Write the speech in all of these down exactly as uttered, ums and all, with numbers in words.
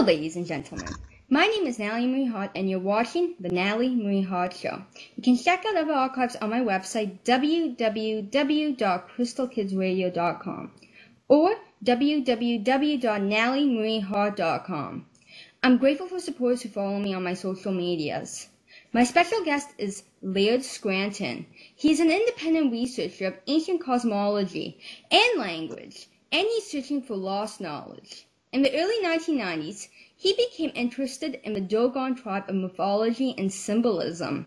Hello, ladies and gentlemen. My name is Natalie Marie Hart, and you're watching The Natalie Marie Hart Show. You can check out other archives on my website, w w w dot crystal kids radio dot com, or w w w dot natalie marie hart dot com. I'm grateful for supporters who follow me on my social medias. My special guest is Laird Scranton. He's an independent researcher of ancient cosmology and language, and he's searching for lost knowledge. In the early nineteen nineties, he became interested in the Dogon tribe of mythology and symbolism.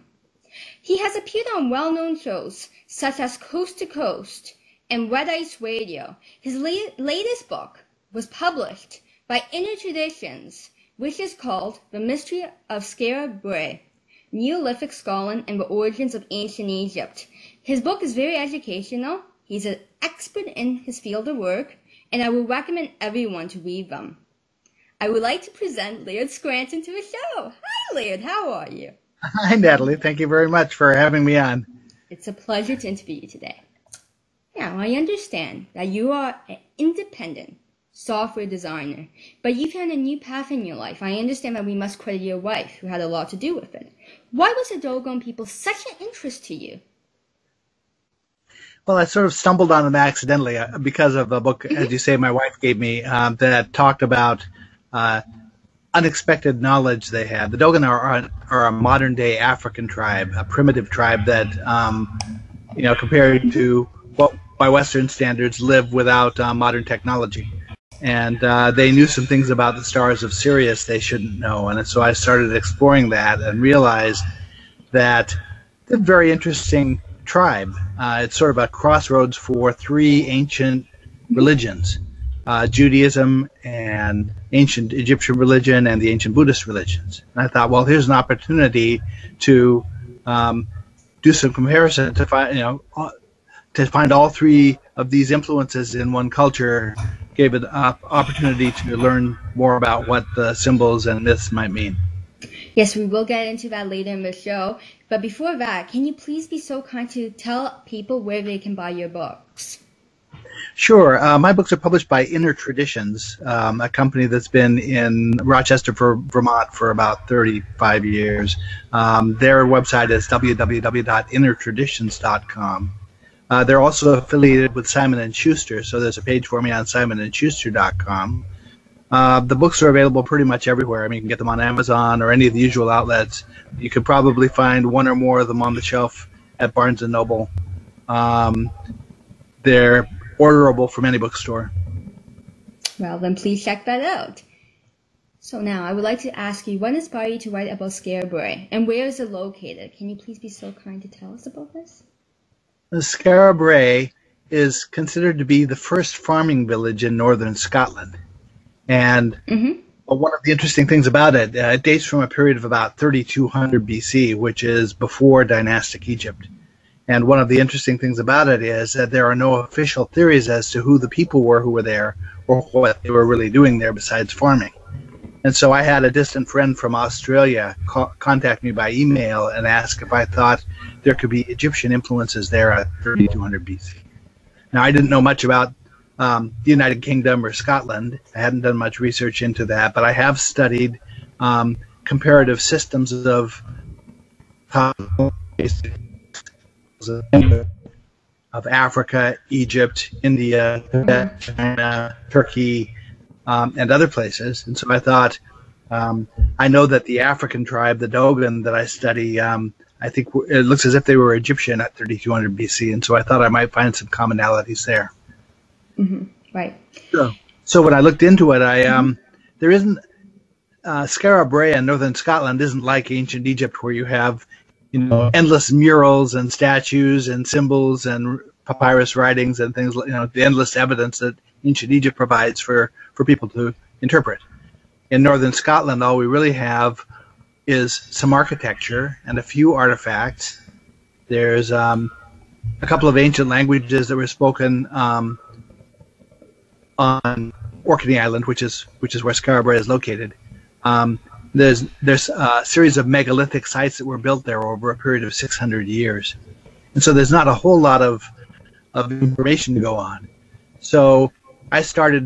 He has appeared on well-known shows such as Coast to Coast and Red Ice Radio. His la- latest book was published by Inner Traditions, which is called The Mystery of Skara Brae, Neolithic Scotland and the Origins of Ancient Egypt. His book is very educational. He's an expert in his field of work, and I would recommend everyone to read them. I would like to present Laird Scranton to the show. Hi, Laird. How are you? Hi, Natalie. Thank you very much for having me on. It's a pleasure to interview you today. Now, I understand that you are an independent software designer, but you found a new path in your life. I understand that we must credit your wife, who had a lot to do with it. Why was the Dogon people such an interest to you? Well, I sort of stumbled on them accidentally because of a book, as you say, my wife gave me um, that talked about uh, unexpected knowledge they had. The Dogon are, are a modern-day African tribe, a primitive tribe that, um, you know, compared to what by Western standards, live without uh, modern technology. And uh, they knew some things about the stars of Sirius they shouldn't know. And so I started exploring that and realized that they're very interesting tribe. Uh, it's sort of a crossroads for three ancient religions, uh, Judaism and ancient Egyptian religion and the ancient Buddhist religions. And I thought, well, here's an opportunity to um, do some comparison to find, you know, to find all three of these influences in one culture. Gave it an op- opportunity to learn more about what the symbols and myths might mean. Yes, we will get into that later in the show. But before that, can you please be so kind to tell people where they can buy your books? Sure. Uh, my books are published by Inner Traditions, um, a company that's been in Rochester, for Vermont for about thirty-five years. Um, their website is w w w dot inner traditions dot com. Uh, they're also affiliated with Simon and Schuster, so there's a page for me on simon and schuster dot com. Uh, the books are available pretty much everywhere. I mean, you can get them on Amazon or any of the usual outlets. You could probably find one or more of them on the shelf at Barnes and Noble. Um, they're orderable from any bookstore. Well, then please check that out. So now I would like to ask you, what inspired you to write about Skara Brae, and where is it located? Can you please be so kind to tell us about this? The Skara Brae is considered to be the first farming village in northern Scotland. And mm-hmm. one of the interesting things about it, uh, it dates from a period of about thirty-two hundred B C, which is before dynastic Egypt. And one of the interesting things about it is that there are no official theories as to who the people were who were there or what they were really doing there besides farming. And so I had a distant friend from Australia co- contact me by email and ask if I thought there could be Egyptian influences there at thirty-two hundred B C. Now, I didn't know much about Um, the United Kingdom or Scotland. I hadn't done much research into that, but I have studied um, comparative systems of of Africa, Egypt, India, mm-hmm. China, Turkey, um, and other places. And so I thought, um, I know that the African tribe, the Dogon, that I study, um, I think it looks as if they were Egyptian at thirty-two hundred B C, and so I thought I might find some commonalities there. Mm-hmm. Right. So, so when I looked into it, I um, there isn't uh, Skara Brae in northern Scotland isn't like ancient Egypt, where you have, you know, endless murals and statues and symbols and papyrus writings and things, you know, the endless evidence that ancient Egypt provides for, for people to interpret. In northern Scotland, all we really have is some architecture and a few artifacts. There's um, a couple of ancient languages that were spoken um, on Orkney Island, which is which is where Skara Brae is located. Um, there's there's a series of megalithic sites that were built there over a period of six hundred years, and so there's not a whole lot of of information to go on. So I started,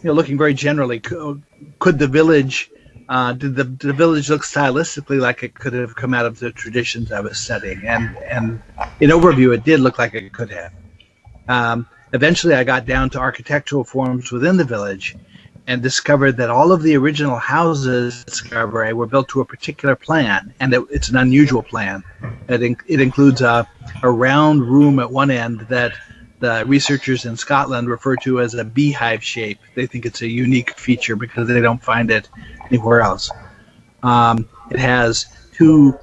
you know, looking very generally, co- could the village, uh, did the, did the village look stylistically like it could have come out of the traditions I was studying? And, and in overview, it did look like it could have. Um, eventually, I got down to architectural forms within the village and discovered that all of the original houses at Skara Brae were built to a particular plan, and it, it's an unusual plan. It, in, it includes a, a round room at one end that the researchers in Scotland refer to as a beehive shape. They think it's a unique feature because they don't find it anywhere else. Um, it has two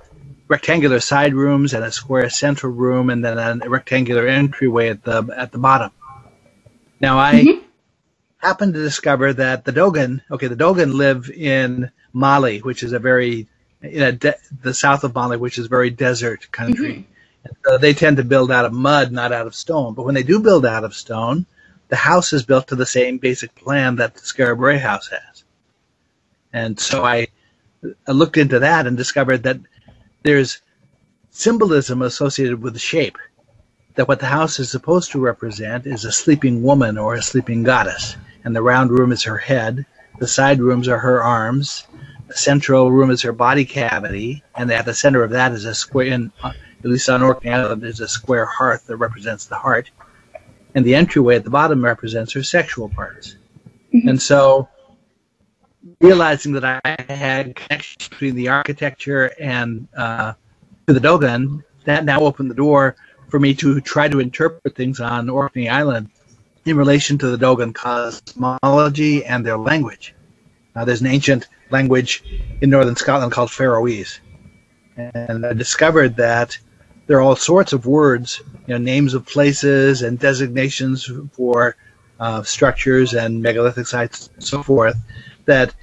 rectangular side rooms and a square central room, and then a rectangular entryway at the at the bottom. Now, I... Mm-hmm. happened to discover that the Dogon, okay, the Dogon live in Mali, which is a very, in a de- the south of Mali, which is a very desert country. Mm-hmm. And so they tend to build out of mud, not out of stone. But when they do build out of stone, the house is built to the same basic plan that the Skara Brae house has. And so I, I looked into that and discovered that there's symbolism associated with the shape, that what the house is supposed to represent is a sleeping woman or a sleeping goddess. And the round room is her head, the side rooms are her arms, the central room is her body cavity, and at the center of that is a square, in, at least on Orkney Island, is a square hearth that represents the heart. And the entryway at the bottom represents her sexual parts. Mm-hmm. And so, realizing that I had connections between the architecture and uh, to the Dogon, that now opened the door for me to try to interpret things on Orkney Island in relation to the Dogon cosmology and their language. Now, there's an ancient language in northern Scotland called Faroese, and I discovered that there are all sorts of words, you know, names of places and designations for uh, structures and megalithic sites and so forth, that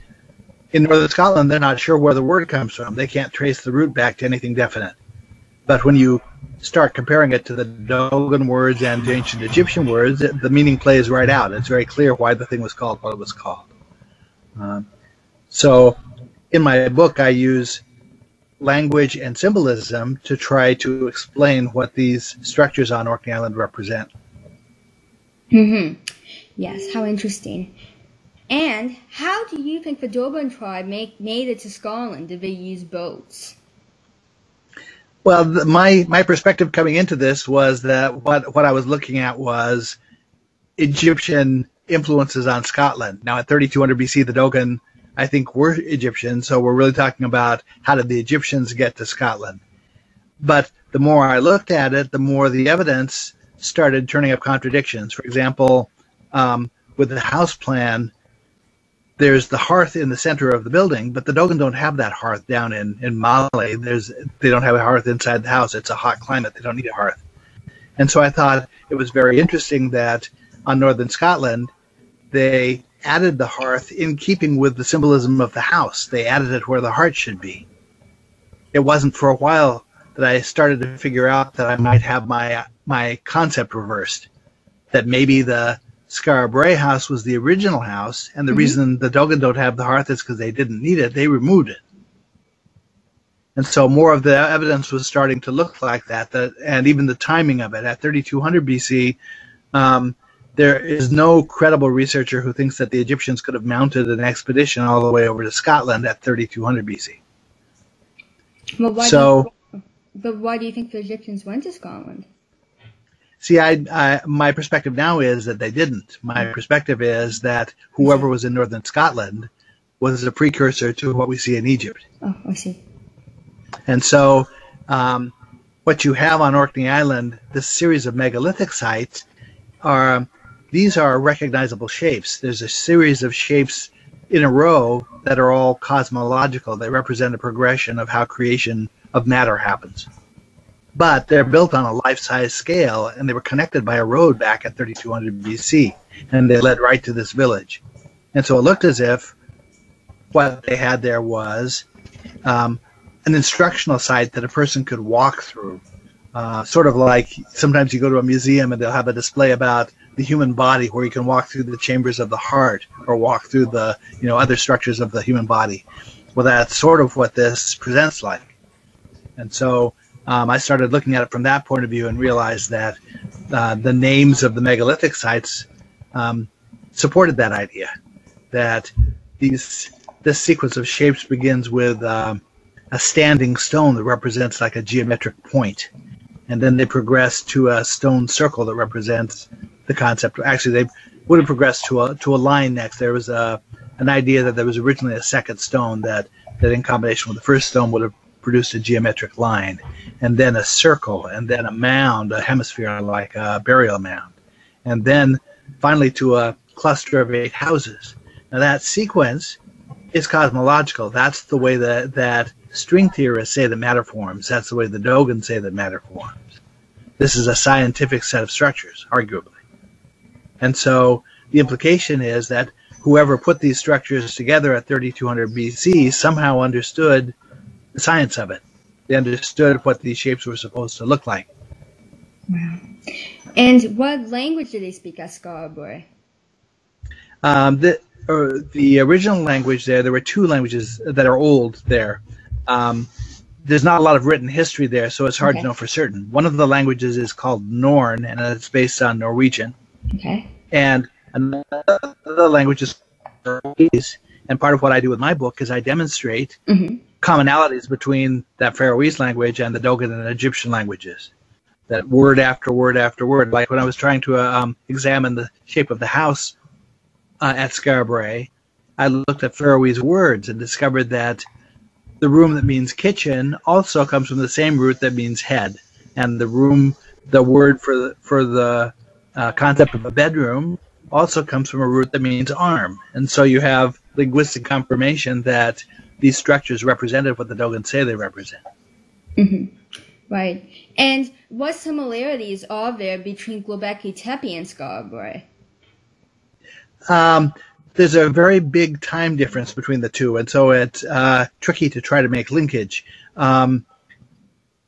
in northern Scotland they're not sure where the word comes from. They can't trace the root back to anything definite. But when you start comparing it to the Dogon words and to ancient Egyptian words, the meaning plays right out. It's very clear why the thing was called what it was called. Um, so in my book, I use language and symbolism to try to explain what these structures on Orkney Island represent. Mm-hmm. Yes, how interesting. And how do you think the Dogon tribe make, made it to Scotland? Did they use boats? Well, the, my, my perspective coming into this was that what, what I was looking at was Egyptian influences on Scotland. Now, at thirty-two hundred B C, the Dogon, I think, were Egyptian, so we're really talking about how did the Egyptians get to Scotland. But the more I looked at it, the more the evidence started turning up contradictions. For example, um, with the house plan, there's the hearth in the center of the building, but the Dogon don't have that hearth down in, in Mali. There's, they don't have a hearth inside the house. It's a hot climate. They don't need a hearth. And so I thought it was very interesting that on northern Scotland, they added the hearth in keeping with the symbolism of the house. They added it where the heart should be. It wasn't for a while that I started to figure out that I might have my my concept reversed, that maybe the Skara Brae house was the original house, and the mm-hmm. reason the Dogon don't have the hearth is because they didn't need it. They removed it. And so more of the evidence was starting to look like that, that and even the timing of it. At thirty-two hundred B C, um, there is no credible researcher who thinks that the Egyptians could have mounted an expedition all the way over to Scotland at thirty-two hundred B C. Well, why so, do you, but why do you think the Egyptians went to Scotland? See, I, I, my perspective now is that they didn't. My perspective is that whoever was in northern Scotland was a precursor to what we see in Egypt. Oh, I see. And so um, what you have on Orkney Island, this series of megalithic sites, are these are recognizable shapes. There's a series of shapes in a row that are all cosmological. They represent a progression of how creation of matter happens. But they're built on a life-size scale, and they were connected by a road back at thirty-two hundred B C, and they led right to this village. And so it looked as if what they had there was um, an instructional site that a person could walk through, uh, sort of like sometimes you go to a museum and they'll have a display about the human body where you can walk through the chambers of the heart or walk through the, you know, other structures of the human body. Well, that's sort of what this presents like. And so Um, I started looking at it from that point of view and realized that uh, the names of the megalithic sites um, supported that idea, that these this sequence of shapes begins with um, a standing stone that represents like a geometric point, and then they progress to a stone circle that represents the concept. Actually, they would have progressed to a to a line next. There was a an idea that there was originally a second stone that that in combination with the first stone would have produced a geometric line, and then a circle, and then a mound, a hemisphere like a burial mound, and then finally to a cluster of eight houses. Now that sequence is cosmological. That's the way that, that string theorists say that matter forms. That's the way the Dogon say that matter forms. This is a scientific set of structures, arguably. And so the implication is that whoever put these structures together at thirty-two hundred B C somehow understood the science of it. They understood what these shapes were supposed to look like. Wow. And what language do they speak at Skara Brae? Um, the, uh, the original language there, there were two languages that are old there. Um, there's not a lot of written history there, so it's hard okay. to know for certain. One of the languages is called Norn, and it's based on Norwegian. Okay. And another language is Faroese, and part of what I do with my book is I demonstrate mm-hmm. commonalities between that Faroese language and the Dogon and Egyptian languages. That word after word after word. Like when I was trying to uh, um, examine the shape of the house uh, at Skara Brae, I looked at Faroese words and discovered that the room that means kitchen also comes from the same root that means head, and the room, the word for the, for the uh, concept of a bedroom also comes from a root that means arm. And so you have linguistic confirmation that these structures represented what the Dogon say they represent. Mm-hmm. Right. And what similarities are there between Göbekli Tepe and Skara Brae? Um, there's a very big time difference between the two, and so it's uh, tricky to try to make linkage. Um,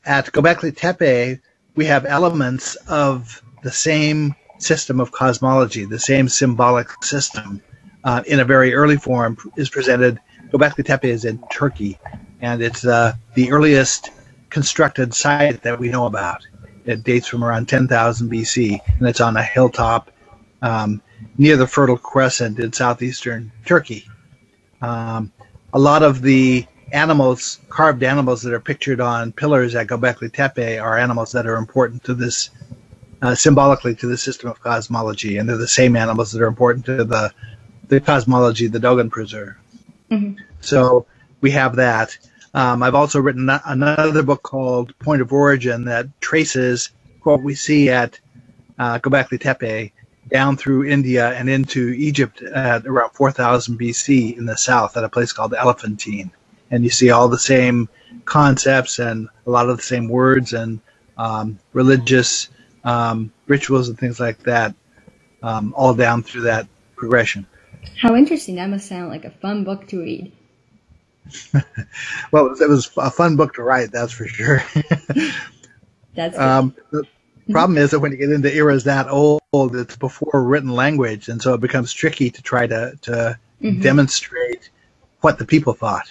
at Göbekli Tepe, we have elements of the same system of cosmology, the same symbolic system. Uh, in a very early form is presented. Göbekli Tepe is in Turkey, and it's uh, the earliest constructed site that we know about. It dates from around ten thousand B C, and it's on a hilltop um, near the Fertile Crescent in southeastern Turkey. Um, a lot of the animals, carved animals that are pictured on pillars at Göbekli Tepe are animals that are important to this, uh, symbolically to the system of cosmology, and they're the same animals that are important to the, the cosmology the Dogon preserve. Mm-hmm. So we have that. Um, I've also written another book called Point of Origin that traces what we see at uh, Göbekli Tepe down through India and into Egypt at around four thousand B C in the south at a place called Elephantine. And you see all the same concepts and a lot of the same words and um, religious um, rituals and things like that um, all down through that progression. How interesting. That must sound like a fun book to read. Well, it was a fun book to write, that's for sure. That's um, the problem is that when you get into eras that old, it's before written language, and so it becomes tricky to try to, to mm-hmm. demonstrate what the people thought.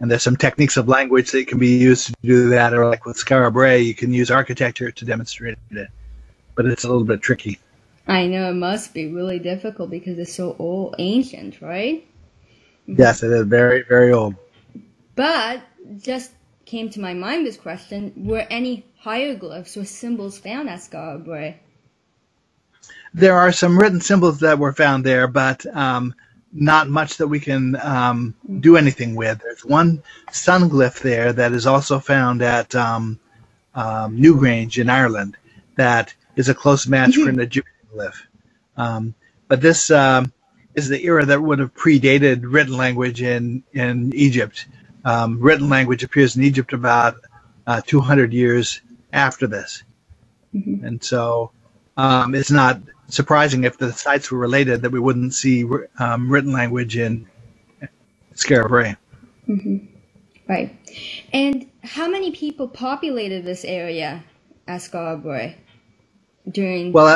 And there's some techniques of language that can be used to do that, or like with Skara Brae, you can use architecture to demonstrate it. But it's a little bit tricky. I know, it must be really difficult because it's so old, ancient, right? Yes, it is very, very old. But just came to my mind this question: were any hieroglyphs or symbols found at Skara Brae? There are some written symbols that were found there, but um, not much that we can um, do anything with. There's one sun glyph there that is also found at um, um, Newgrange in Ireland. That is a close match for an Egyptian glyph, um, but this. Um, is the era that would have predated written language in, in Egypt. Um, written language appears in Egypt about uh, two hundred years after this. Mm-hmm. And so um, it's not surprising if the sites were related that we wouldn't see um, written language in Skara Brae. Mm-hmm. Right. And how many people populated this area at Skara Brae? During well,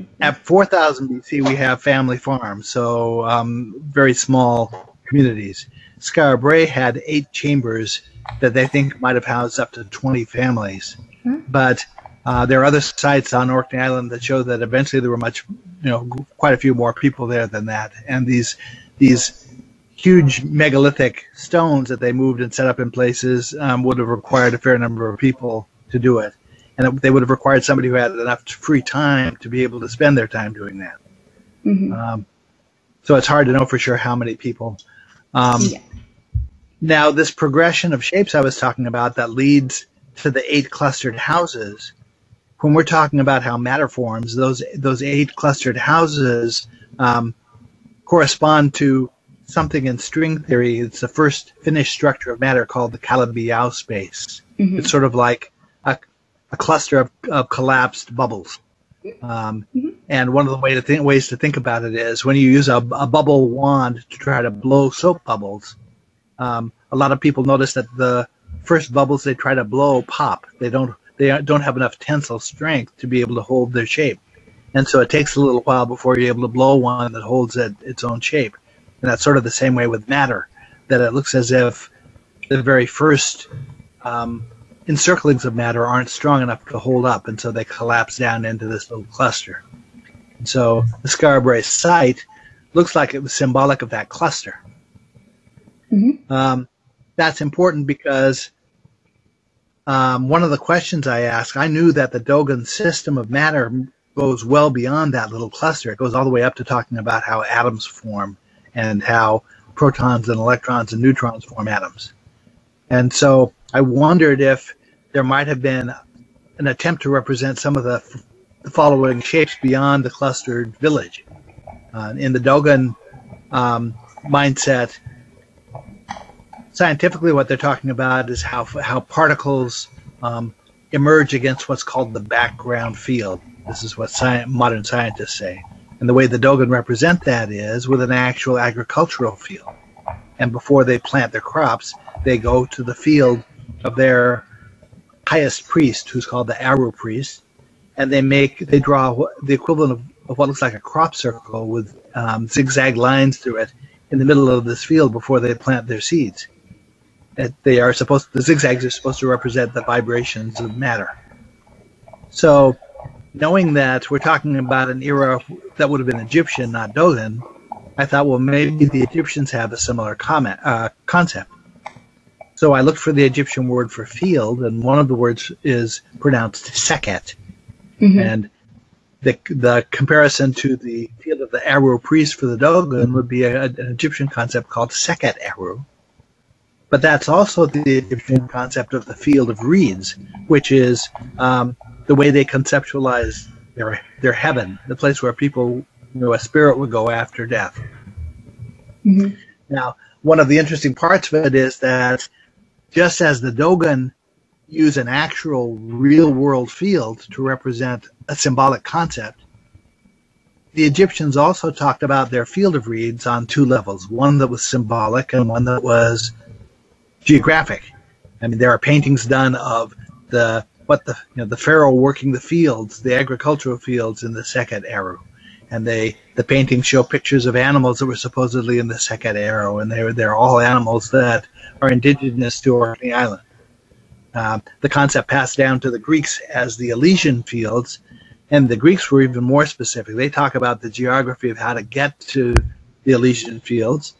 at, at four thousand B C, we have family farms, so um, very small communities. Skara Brae had eight chambers that they think might have housed up to twenty families. Huh? But uh, there are other sites on Orkney Island that show that eventually there were much, you know, quite a few more people there than that. And these these huge megalithic stones that they moved and set up in places um, would have required a fair number of people to do it. And they would have required somebody who had enough free time to be able to spend their time doing that. Mm-hmm. Um, so it's hard to know for sure how many people. Um, yeah. Now, this progression of shapes I was talking about that leads to the eight clustered houses, when we're talking about how matter forms, those those eight clustered houses um, correspond to something in string theory. It's the first finished structure of matter called the Calabi-Yau space. Mm-hmm. It's sort of like a, a cluster of, of collapsed bubbles. Um, mm-hmm. And one of the way to th- ways to think about it is when you use a, a bubble wand to try to blow soap bubbles, um, a lot of people notice that the first bubbles they try to blow pop. They don't they don't have enough tensile strength to be able to hold their shape. And so it takes a little while before you're able to blow one that holds it, its own shape. And that's sort of the same way with matter, that it looks as if the very first um, encirclings of matter aren't strong enough to hold up, and so they collapse down into this little cluster. And so the Skara Brae site looks like it was symbolic of that cluster. Mm-hmm. Um, that's important because um, one of the questions I asked, I knew that the Dogon system of matter goes well beyond that little cluster. It goes all the way up to talking about how atoms form, and how protons and electrons and neutrons form atoms. And so I wondered if there might have been an attempt to represent some of the, f- the following shapes beyond the clustered village. Uh, in the Dogon um, mindset, scientifically what they're talking about is how, how particles um, emerge against what's called the background field. This is what sci- modern scientists say. And the way the Dogon represent that is with an actual agricultural field. And before they plant their crops, they go to the field of their highest priest, who's called the Aru priest, and they make they draw the equivalent of, of what looks like a crop circle with um, zigzag lines through it in the middle of this field before they plant their seeds. That they are supposed the zigzags are supposed to represent the vibrations of matter. So, knowing that we're talking about an era that would have been Egyptian, not Dogon, I thought, well, maybe the Egyptians have a similar comment, uh, concept. So I looked for the Egyptian word for field, and one of the words is pronounced Sekhet. Mm-hmm. And the the comparison to the field of the Aru priest for the Dogon would be a, an Egyptian concept called Sekhet-Aaru. But that's also the Egyptian concept of the field of reeds, which is... Um, the way they conceptualize their their heaven, the place where people, you know, a spirit would go after death. Mm-hmm. Now, one of the interesting parts of it is that just as the Dogon use an actual real-world field to represent a symbolic concept, the Egyptians also talked about their field of reeds on two levels, one that was symbolic and one that was geographic. I mean, there are paintings done of the... But the you know the pharaoh working the fields, the agricultural fields in the Sekhet-Aaru, and they the paintings show pictures of animals that were supposedly in the Sekhet-Aaru, and they were they're all animals that are indigenous to Orkney Island. Um, the concept passed down to the Greeks as the Elysian fields, and the Greeks were even more specific. They talk about the geography of how to get to the Elysian fields,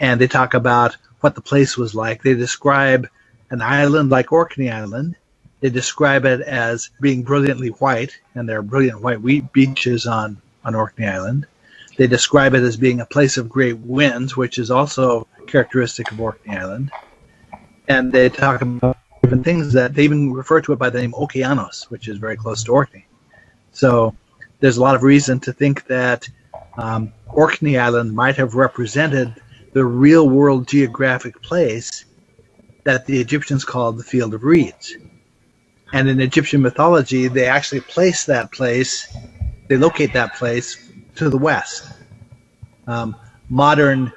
and they talk about what the place was like. They describe an island like Orkney Island. They describe it as being brilliantly white, and there are brilliant white wheat beaches on, on Orkney Island. They describe it as being a place of great winds, which is also characteristic of Orkney Island. And they talk about different things that they even refer to it by the name Okeanos, which is very close to Orkney. So there's a lot of reason to think that um, Orkney Island might have represented the real-world geographic place that the Egyptians called the Field of Reeds. And in Egyptian mythology, they actually place that place, they locate that place to the west. Um, modern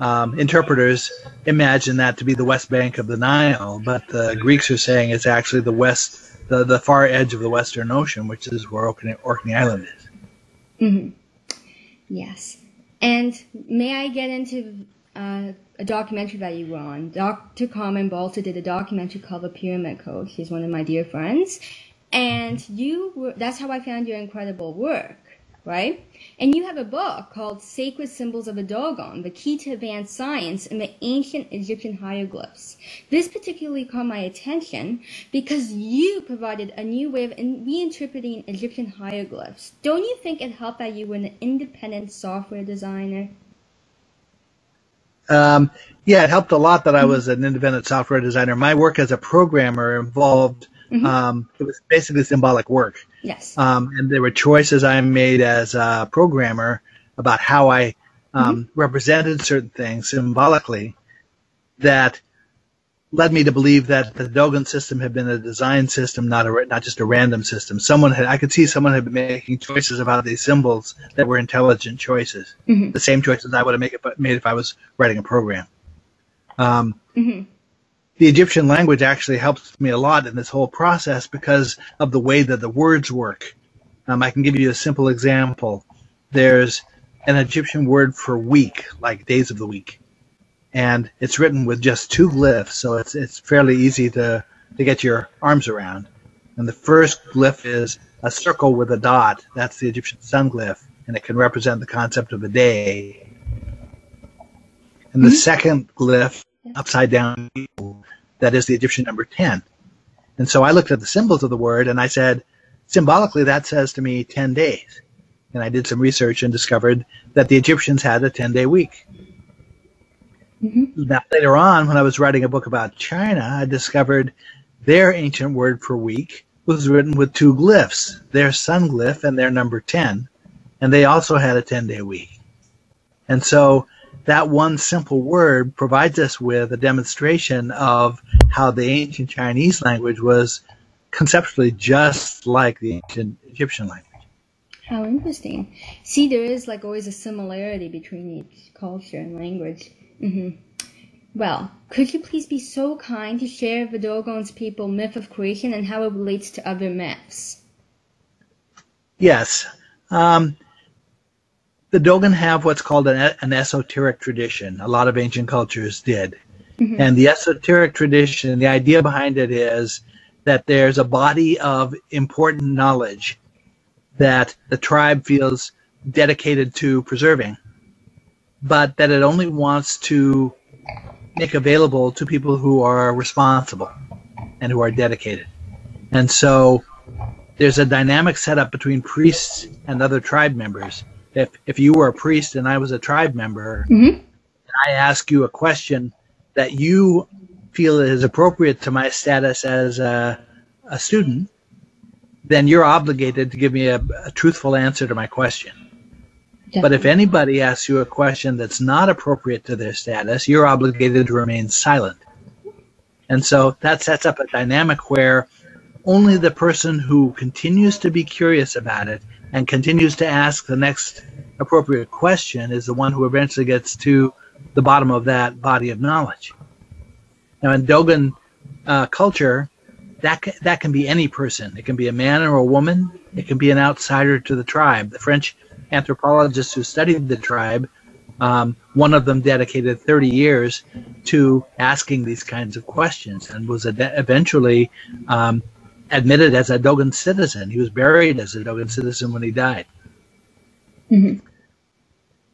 um, interpreters imagine that to be the west bank of the Nile, but the Greeks are saying it's actually the west, the, the far edge of the Western Ocean, which is where Orkney, Orkney Island is. Mm-hmm. Yes. And may I get into uh, a documentary that you were on? Doctor Carmen Balter did a documentary called The Pyramid Code. He's one of my dear friends. And you were, that's how I found your incredible work. right? And you have a book called Sacred Symbols of the Dogon, The Key to Advanced Science in the Ancient Egyptian Hieroglyphs. This particularly caught my attention because you provided a new way of reinterpreting Egyptian hieroglyphs. Don't you think it helped that you were an independent software designer? Um, yeah, it helped a lot that I was an independent software designer. My work as a programmer involved, mm-hmm. um, it was basically symbolic work. Yes. Um, and there were choices I made as a programmer about how I um, mm-hmm. represented certain things symbolically that led me to believe that the Dogon system had been a design system, not a, not just a random system. Someone had, I could see someone had been making choices about these symbols that were intelligent choices, mm-hmm. the same choices I would have make it, made if I was writing a program. Um, mm-hmm. The Egyptian language actually helps me a lot in this whole process because of the way that the words work. Um, I can give you a simple example. There's an Egyptian word for week, like days of the week, and it's written with just two glyphs, so it's it's fairly easy to, to get your arms around. And the first glyph is a circle with a dot. That's the Egyptian sun glyph, and it can represent the concept of a day. And the mm-hmm. second glyph, upside down, that is the Egyptian number ten. And so I looked at the symbols of the word and I said, symbolically, that says to me ten days. And I did some research and discovered that the Egyptians had a ten-day week. Mm-hmm. Now, later on, when I was writing a book about China, I discovered their ancient word for week was written with two glyphs, their sun glyph and their number ten. And they also had a ten-day week. And so that one simple word provides us with a demonstration of how the ancient Chinese language was conceptually just like the ancient Egyptian language. How interesting. See, there is like always a similarity between each culture and language. Mm-hmm. Well, could you please be so kind to share the Dogon's people myth of creation and how it relates to other myths? Yes. Um, The Dogon have what's called an, an esoteric tradition. A lot of ancient cultures did. Mm-hmm. And the esoteric tradition, the idea behind it is that there's a body of important knowledge that the tribe feels dedicated to preserving, but that it only wants to make available to people who are responsible and who are dedicated. And so there's a dynamic setup between priests and other tribe members. If if you were a priest and I was a tribe member, mm-hmm. and I ask you a question that you feel is appropriate to my status as a, a student, then you're obligated to give me a, a truthful answer to my question. Definitely. But if anybody asks you a question that's not appropriate to their status, you're obligated to remain silent. And so that sets up a dynamic where only the person who continues to be curious about it and continues to ask the next appropriate question is the one who eventually gets to the bottom of that body of knowledge. Now, in Dogon uh, culture, that ca that can be any person. It can be a man or a woman. It can be an outsider to the tribe. The French anthropologists who studied the tribe, um, one of them dedicated thirty years to asking these kinds of questions and was eventually um, admitted as a Dogon citizen. He was buried as a Dogon citizen when he died. Mm-hmm.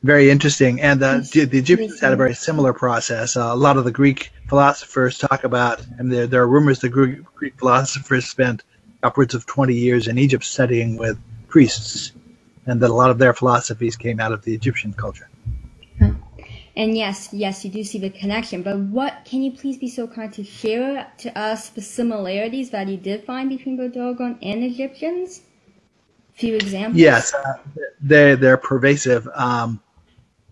Very interesting. And uh, the Egyptians had a very similar process. Uh, a lot of the Greek philosophers talk about, and there, there are rumors the Greek, Greek philosophers spent upwards of twenty years in Egypt studying with priests, and that a lot of their philosophies came out of the Egyptian culture. Huh. And yes, yes, you do see the connection, but what, can you please be so kind to share to us the similarities that you did find between the Dogon and Egyptians? A few examples. Yes, uh, they're, they're pervasive, um,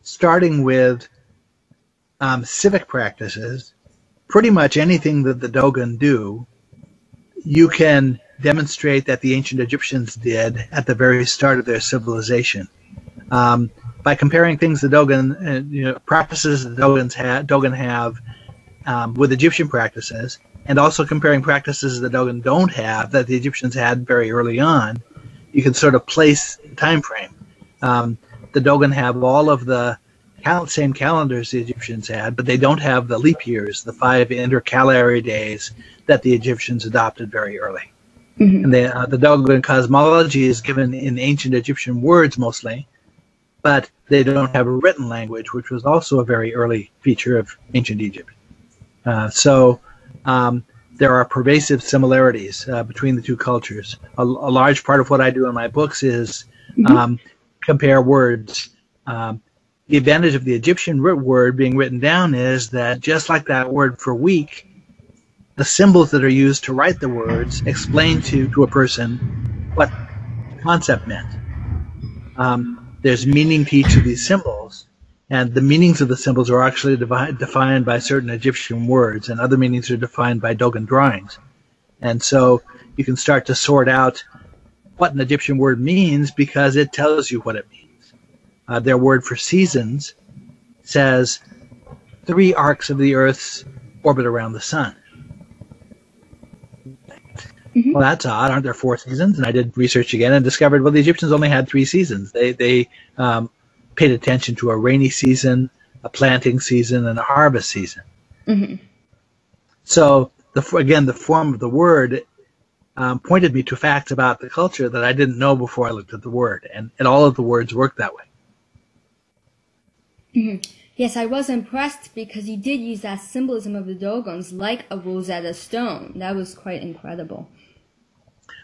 starting with um, civic practices. Pretty much anything that the Dogon do, you can demonstrate that the ancient Egyptians did at the very start of their civilization. Um, By comparing things the Dogon, uh, you know, practices the Dogons ha Dogon have um, with Egyptian practices, and also comparing practices the Dogon don't have that the Egyptians had very early on, you can sort of place time frame. Um, the Dogon have all of the cal same calendars the Egyptians had, but they don't have the leap years, the five intercalary days that the Egyptians adopted very early. Mm-hmm. And the, uh, the Dogon cosmology is given in ancient Egyptian words mostly, but they don't have a written language, which was also a very early feature of ancient Egypt. Uh, so um, there are pervasive similarities uh, between the two cultures. A, a large part of what I do in my books is mm-hmm. um, compare words. Um, the advantage of the Egyptian word being written down is that just like that word for week, the symbols that are used to write the words explain to, to a person what the concept meant. Um, there's meaning to each of these symbols, and the meanings of the symbols are actually divide, defined by certain Egyptian words, and other meanings are defined by Dogon drawings. And so you can start to sort out what an Egyptian word means because it tells you what it means. Uh, their word for seasons says three arcs of the Earth's orbit around the sun. Mm-hmm. Well, that's odd. Aren't there four seasons? And I did research again and discovered, well, the Egyptians only had three seasons. They they um, paid attention to a rainy season, a planting season, and a harvest season. Mm-hmm. So, the, again, the form of the word um, pointed me to facts about the culture that I didn't know before I looked at the word. And, and all of the words work that way. Mm-hmm. Yes, I was impressed because you did use that symbolism of the Dogons like a Rosetta Stone. That was quite incredible.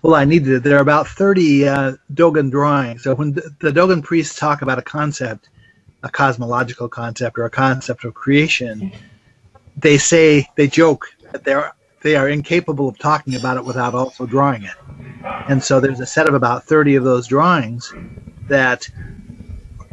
Well, I needed it. There are about thirty uh, Dogon drawings. So when the, the Dogon priests talk about a concept, a cosmological concept or a concept of creation, they say, they joke that they are, they are incapable of talking about it without also drawing it. And so there's a set of about thirty of those drawings that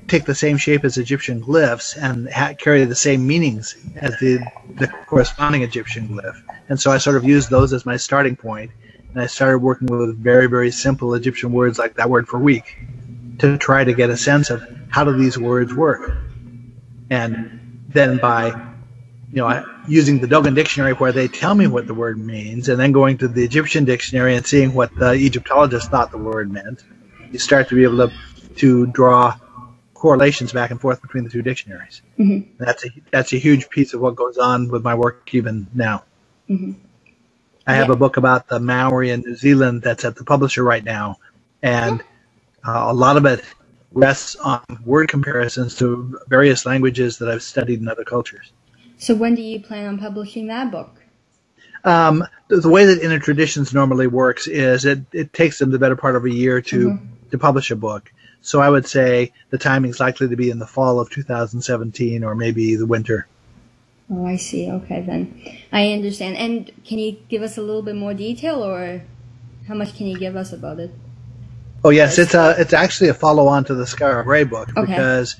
take the same shape as Egyptian glyphs and ha carry the same meanings as the, the corresponding Egyptian glyph. And so I sort of used those as my starting point, and I started working with very, very simple Egyptian words like that word for week to try to get a sense of how do these words work. And then by, you know, using the Dogon dictionary where they tell me what the word means, and then going to the Egyptian dictionary and seeing what the Egyptologists thought the word meant, you start to be able to, to draw correlations back and forth between the two dictionaries. Mm-hmm. That's a that's a huge piece of what goes on with my work even now. Mm-hmm. I have yeah. a book about the Maori in New Zealand that's at the publisher right now, and uh, a lot of it rests on word comparisons to various languages that I've studied in other cultures. So when do you plan on publishing that book? Um, the, the way that Inner Traditions normally works is it, it takes them the better part of a year to, mm-hmm. to publish a book. So I would say the timing's likely to be in the fall of two thousand seventeen or maybe the winter. Oh, I see. Okay, then. I understand. And can you give us a little bit more detail, or how much can you give us about it? Oh, yes. It's, a, it's actually a follow-on to the Skara Brae book okay. because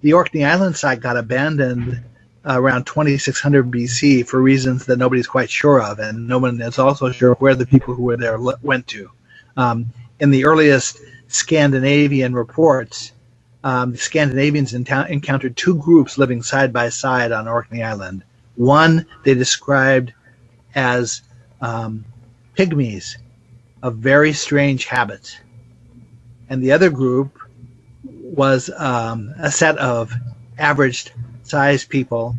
the Orkney Island site got abandoned around twenty-six hundred B C for reasons that nobody's quite sure of, and no one is also sure where the people who were there went to. Um, in the earliest Scandinavian reports, um, the Scandinavians encountered two groups living side by side on Orkney Island. One they described as um, pygmies of very strange habits, and the other group was um, a set of average-sized people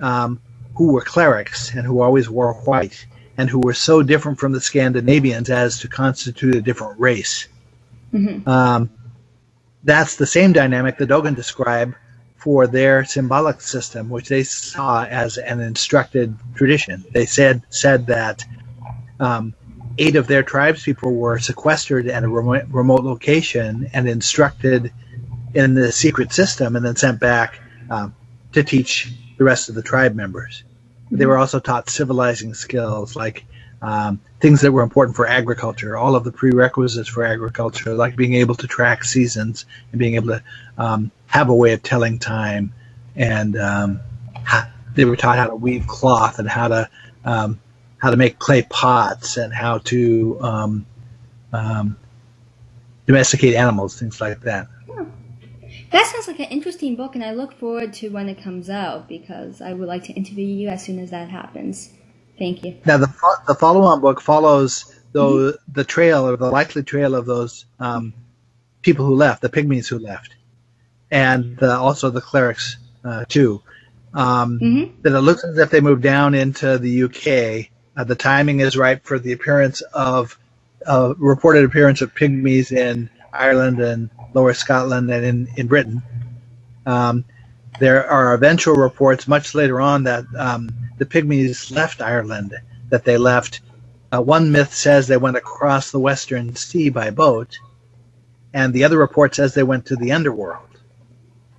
um, who were clerics and who always wore white, and who were so different from the Scandinavians as to constitute a different race. Mm-hmm. um, that's the same dynamic the Dogon describe for their symbolic system, which they saw as an instructed tradition. They said said that um, eight of their tribespeople were sequestered at a remote, remote location and instructed in the secret system and then sent back um, to teach the rest of the tribe members. Mm-hmm. They were also taught civilizing skills like Um, things that were important for agriculture, all of the prerequisites for agriculture, like being able to track seasons and being able to um, have a way of telling time. And um, how, they were taught how to weave cloth and how to um, how to make clay pots and how to um, um, domesticate animals, things like that. Yeah. That sounds like an interesting book, and I look forward to when it comes out because I would like to interview you as soon as that happens. Thank you. Now, the, fo the follow-on book follows the, mm-hmm. the trail or the likely trail of those um, people who left, the pygmies who left, and the, also the clerics, uh, too. Um, mm-hmm. That it looks as if they moved down into the U K. Uh, the timing is ripe for the appearance of uh, reported appearance of pygmies in Ireland and Lower Scotland and in, in Britain. Um, there are eventual reports much later on that um, the pygmies left Ireland, that they left. Uh, one myth says they went across the Western Sea by boat, and the other report says they went to the underworld.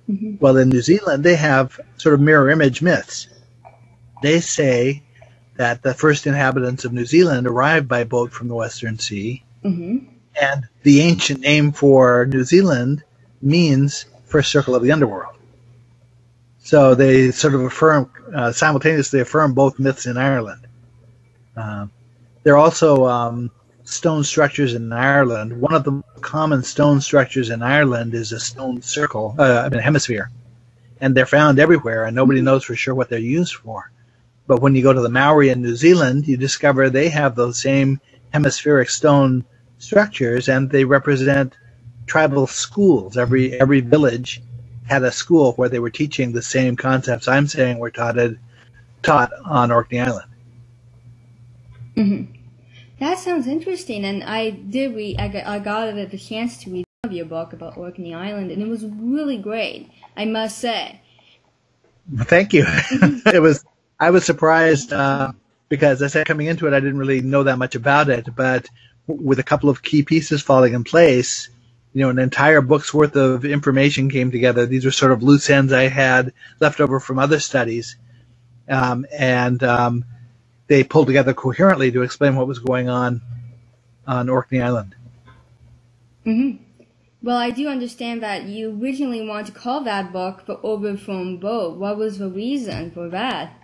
Mm-hmm. Well, in New Zealand, they have sort of mirror image myths. They say that the first inhabitants of New Zealand arrived by boat from the Western Sea, mm-hmm. and the ancient name for New Zealand means first circle of the underworld. So they sort of affirm, uh, simultaneously affirm both myths in Ireland. Uh, there are also um, stone structures in Ireland. One of the common stone structures in Ireland is a stone circle, uh, I mean, hemisphere. And they're found everywhere, and nobody knows for sure what they're used for. But when you go to the Maori in New Zealand, you discover they have those same hemispheric stone structures, and they represent tribal schools. Every every village had a school where they were teaching the same concepts I'm saying were taught taught on Orkney Island. Mm-hmm. That sounds interesting, and I did read. I got, I got the chance to read some of your book about Orkney Island, and it was really great, I must say. Thank you. It was. I was surprised uh, because, as I said, coming into it, I didn't really know that much about it, but with a couple of key pieces falling in place, you know, an entire book's worth of information came together. These were sort of loose ends I had left over from other studies, um, and um, they pulled together coherently to explain what was going on on Orkney Island. Mm-hmm. Well, I do understand that you originally wanted to call that book "The Overthrown Boat." What was the reason for that?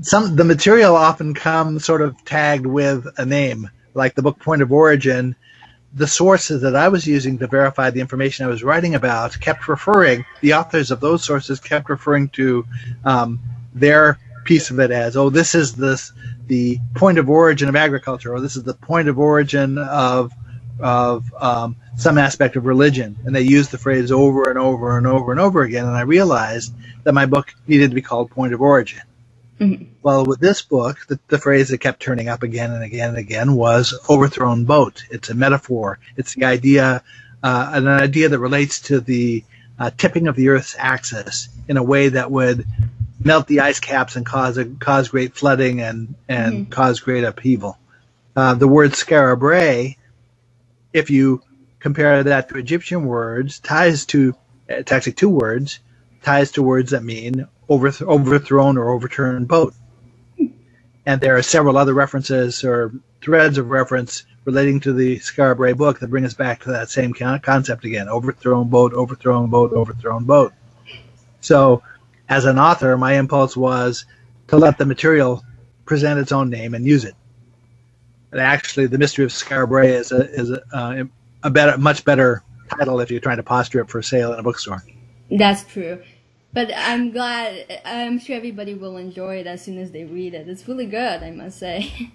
Some the material often comes sort of tagged with a name, like the book Point of Origin. The sources that I was using to verify the information I was writing about kept referring, the authors of those sources kept referring to um, their piece of it as, oh, this is this the point of origin of agriculture, or this is the point of origin of, of um, some aspect of religion. And they used the phrase over and over and over and over again, and I realized that my book needed to be called Point of Origin. Mm-hmm. Well, with this book, the, the phrase that kept turning up again and again and again was overthrown boat. It's a metaphor. It's the idea, uh, an idea that relates to the uh, tipping of the Earth's axis in a way that would melt the ice caps and cause a, cause great flooding and, and mm-hmm. cause great upheaval. Uh, the word Skara Brae, if you compare that to Egyptian words, ties to, it's actually two words, ties to words that mean Overth- overthrown or overturned boat. And there are several other references or threads of reference relating to the Skara Brae book that bring us back to that same con- concept again, overthrown boat, overthrown boat, overthrown boat. So as an author, my impulse was to let the material present its own name and use it. And actually, the mystery of Skara Brae is a, is a, uh, a better, much better title if you're trying to posture it for sale in a bookstore. That's true. But I'm glad, I'm sure everybody will enjoy it as soon as they read it. It's really good, I must say.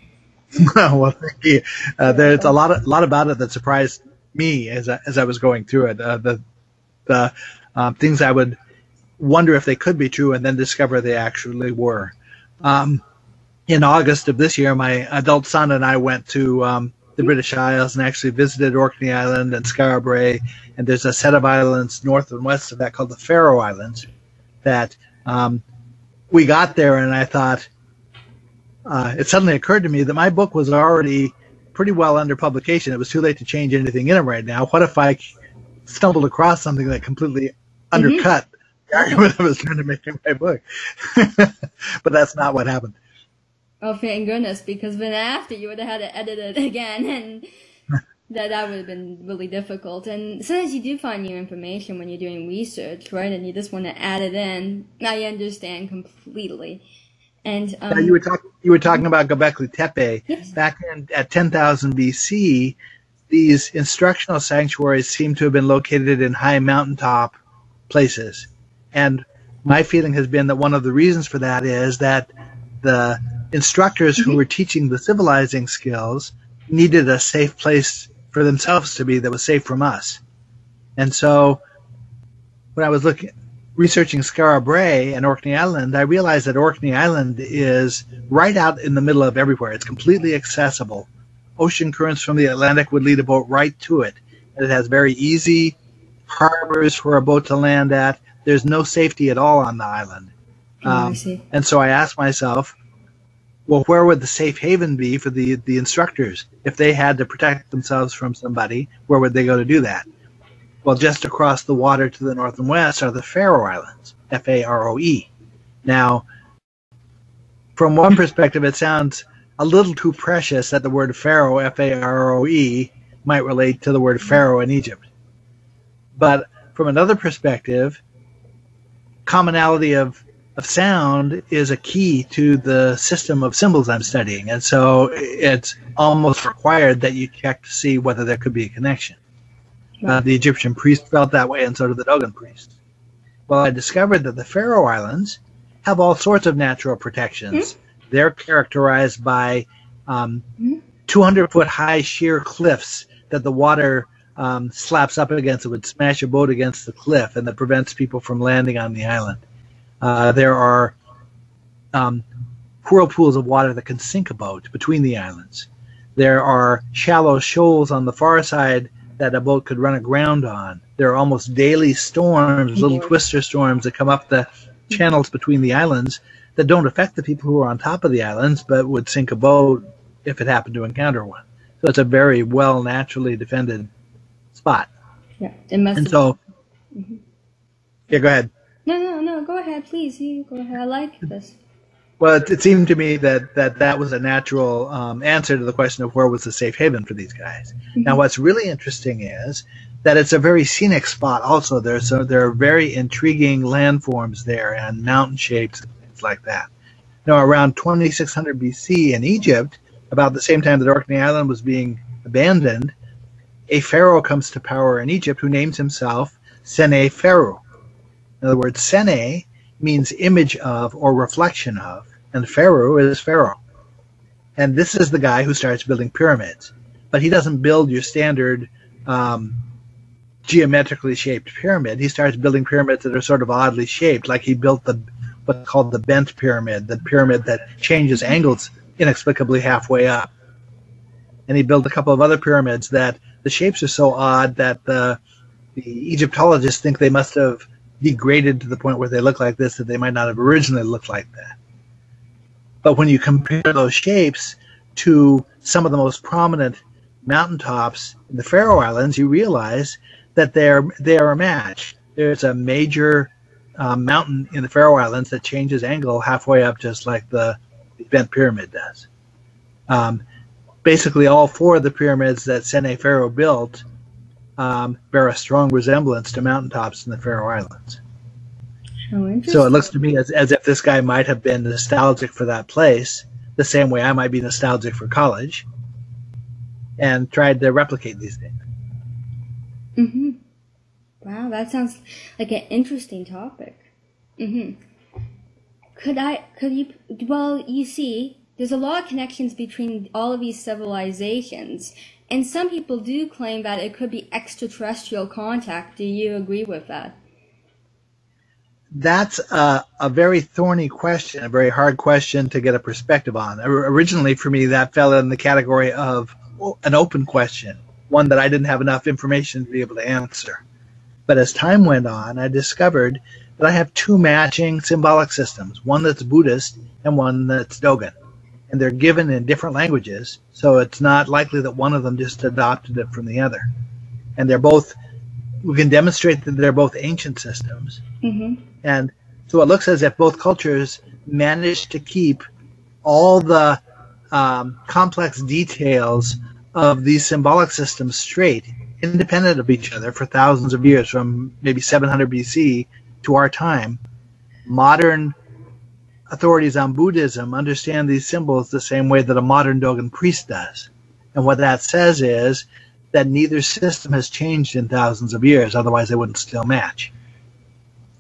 Well, thank you. Uh, there's a lot, of, lot about it that surprised me as I, as I was going through it. Uh, the the um, things I would wonder if they could be true and then discover they actually were. Um, in August of this year, my adult son and I went to um, the British Isles and actually visited Orkney Island and Skara Brae. And there's a set of islands north and west of that called the Faroe Islands. That um, we got there, and I thought uh, it suddenly occurred to me that my book was already pretty well under publication. It was too late to change anything in it right now. What if I stumbled across something that completely undercut mm-hmm. the argument I was trying to make in my book? But that's not what happened. Oh, thank goodness, because then after you would have had to edit it again, and That that would have been really difficult. And sometimes you do find new information when you're doing research, right? And you just want to add it in. I understand completely. And um, now you were talking you were talking about Göbekli Tepe. Yes. Back in, at ten thousand B C, these instructional sanctuaries seem to have been located in high mountaintop places. And my feeling has been that one of the reasons for that is that the instructors mm-hmm. who were teaching the civilizing skills needed a safe place for themselves to be that was safe from us. And so when I was looking researching Skara Brae and Orkney Island, I realized that Orkney Island is right out in the middle of everywhere. It's completely accessible. ocean currents from the Atlantic would lead a boat right to it. And it has very easy harbors for a boat to land at. There's no safety at all on the island. Oh, um, I see. And so I asked myself, well, where would the safe haven be for the, the instructors? If they had to protect themselves from somebody, where would they go to do that? Well, just across the water to the north and west are the Faroe Islands, F A R O E. Now, from one perspective, it sounds a little too precious that the word Pharaoh, F A R O E, might relate to the word Pharaoh in Egypt. But from another perspective, commonality of, of sound is a key to the system of symbols I'm studying. And so it's almost required that you check to see whether there could be a connection. Uh, the Egyptian priest felt that way, and so did the Dogon priest. Well, I discovered that the Faroe Islands have all sorts of natural protections. Mm-hmm. They're characterized by um, mm-hmm. two hundred foot high sheer cliffs that the water um, slaps up against. It would smash a boat against the cliff, and that prevents people from landing on the island. Uh, there are um, whirlpools of water that can sink a boat between the islands. There are shallow shoals on the far side that a boat could run aground on. There are almost daily storms, little twister storms that come up the channels between the islands that don't affect the people who are on top of the islands, but would sink a boat if it happened to encounter one. So it's a very well naturally defended spot. Yeah, it must. And so, mm-hmm. yeah, go ahead. No, no, no, go ahead, please. You go ahead. I like this. Well, it, it seemed to me that that, that was a natural um, answer to the question of where was the safe haven for these guys. Mm-hmm. Now, what's really interesting is that it's a very scenic spot also. There's a, there are very intriguing landforms there and mountain shapes and things like that. Now, around twenty-six hundred B C in Egypt, about the same time that Orkney Island was being abandoned, a pharaoh comes to power in Egypt who names himself Sneferu. In other words, Sene means image of or reflection of, and Pharaoh is Pharaoh. And this is the guy who starts building pyramids. But he doesn't build your standard um, geometrically shaped pyramid. He starts building pyramids that are sort of oddly shaped, like he built the what's called the Bent Pyramid, the pyramid that changes angles inexplicably halfway up. And he built a couple of other pyramids that the shapes are so odd that the, the Egyptologists think they must have degraded to the point where they look like this, that they might not have originally looked like that. But when you compare those shapes to some of the most prominent mountaintops in the Faroe Islands, you realize that they're they are a match. There's a major uh, mountain in the Faroe Islands that changes angle halfway up, just like the Bent Pyramid does. Um, basically, all four of the pyramids that Sneferu built Um, bear a strong resemblance to mountaintops in the Faroe Islands. Oh, so it looks to me as, as if this guy might have been nostalgic for that place, the same way I might be nostalgic for college, and tried to replicate these things. Mm-hmm. Wow, that sounds like an interesting topic. Mm-hmm. Could I, could you, well, you see, there's a lot of connections between all of these civilizations. And some people do claim that it could be extraterrestrial contact. Do you agree with that? That's a, a very thorny question, a very hard question to get a perspective on. Originally, for me, that fell in the category of an open question, one that I didn't have enough information to be able to answer. But as time went on, I discovered that I have two matching symbolic systems, one that's Buddhist and one that's Dogon. And they're given in different languages, so it's not likely that one of them just adopted it from the other. And they're both, we can demonstrate that they're both ancient systems. Mm-hmm. And so it looks as if both cultures managed to keep all the um, complex details of these symbolic systems straight, independent of each other for thousands of years, from maybe seven hundred B C to our time. Modern authorities on Buddhism understand these symbols the same way that a modern Dogon priest does. And what that says is that neither system has changed in thousands of years, otherwise they wouldn't still match.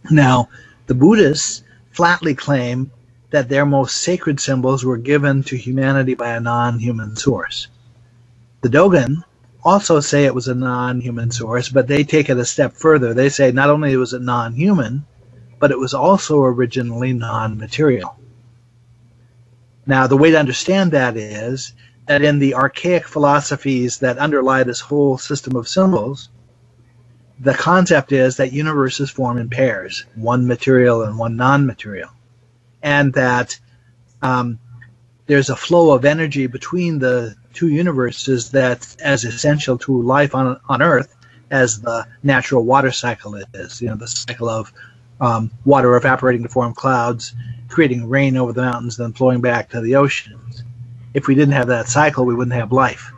Now, the Buddhists flatly claim that their most sacred symbols were given to humanity by a non-human source. The Dogon also say it was a non-human source, but they take it a step further. They say not only was it non-human, but it was also originally non-material. Now, the way to understand that is that in the archaic philosophies that underlie this whole system of symbols, the concept is that universes form in pairs, one material and one non-material, and that um, there's a flow of energy between the two universes that's as essential to life on, on Earth as the natural water cycle is, you know, the cycle of um, water evaporating to form clouds, creating rain over the mountains, then flowing back to the oceans. If we didn't have that cycle, we wouldn't have life.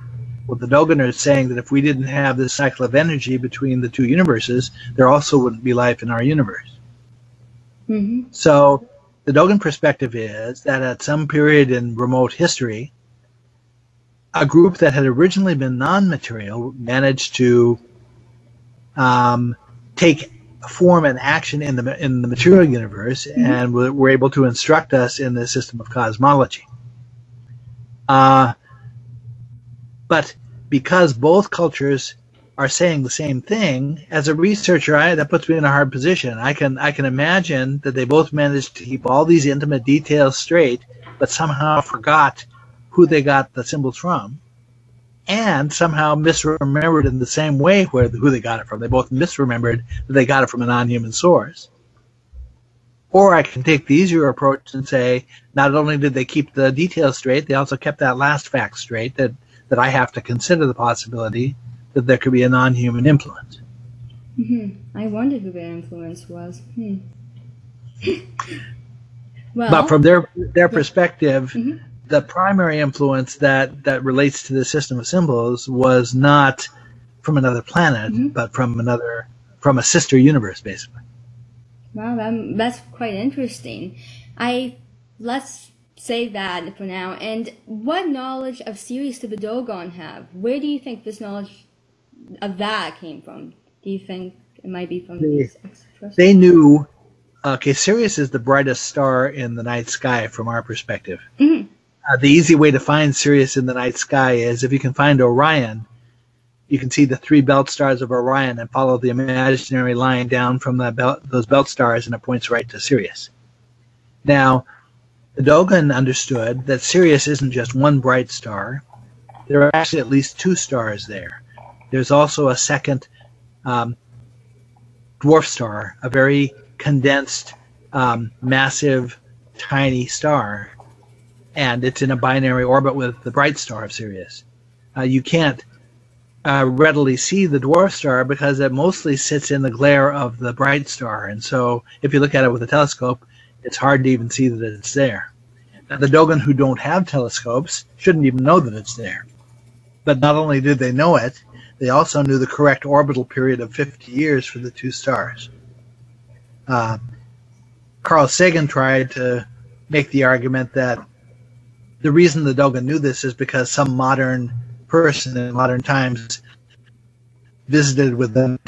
Well, the Dogon is saying that if we didn't have this cycle of energy between the two universes, there also wouldn't be life in our universe. Mm-hmm. So the Dogon perspective is that at some period in remote history, a group that had originally been non-material managed to um, take form and action in the, in the material universe, mm-hmm. and were able to instruct us in the system of cosmology. Uh, but because both cultures are saying the same thing, as a researcher, I, that puts me in a hard position. I can I can imagine that they both managed to keep all these intimate details straight, but somehow forgot who they got the symbols from, and somehow misremembered in the same way where who they got it from. They both misremembered that they got it from a non-human source. Or I can take the easier approach and say, not only did they keep the details straight, they also kept that last fact straight, that, that I have to consider the possibility that there could be a non-human influence. Mm-hmm. I wonder who the influence was. Hmm. Well, but from their, their perspective, yeah. mm-hmm. the primary influence that, that relates to the system of symbols was not from another planet, mm-hmm. but from another, from a sister universe, basically. Wow, that, that's quite interesting. I let's say that for now. And what knowledge of Sirius did the Dogon have? Where do you think this knowledge of that came from? Do you think it might be from they, these extraterrestrials? They knew. Okay, Sirius is the brightest star in the night sky from our perspective. Mm-hmm. Uh, the easy way to find Sirius in the night sky is if you can find Orion. You can see the three belt stars of Orion and follow the imaginary line down from the belt, those belt stars, and it points right to Sirius. Now, the Dogon understood that Sirius isn't just one bright star. There are actually at least two stars there. There's also a second um, dwarf star, a very condensed, um, massive, tiny star, and it's in a binary orbit with the bright star of Sirius. Uh, you can't Uh, readily see the dwarf star because it mostly sits in the glare of the bright star, and so if you look at it with a telescope, it's hard to even see that it's there. Now, the Dogon who don't have telescopes shouldn't even know that it's there. But not only did they know it, they also knew the correct orbital period of fifty years for the two stars. Uh, Carl Sagan tried to make the argument that the reason the Dogon knew this is because some modern person in modern times visited with them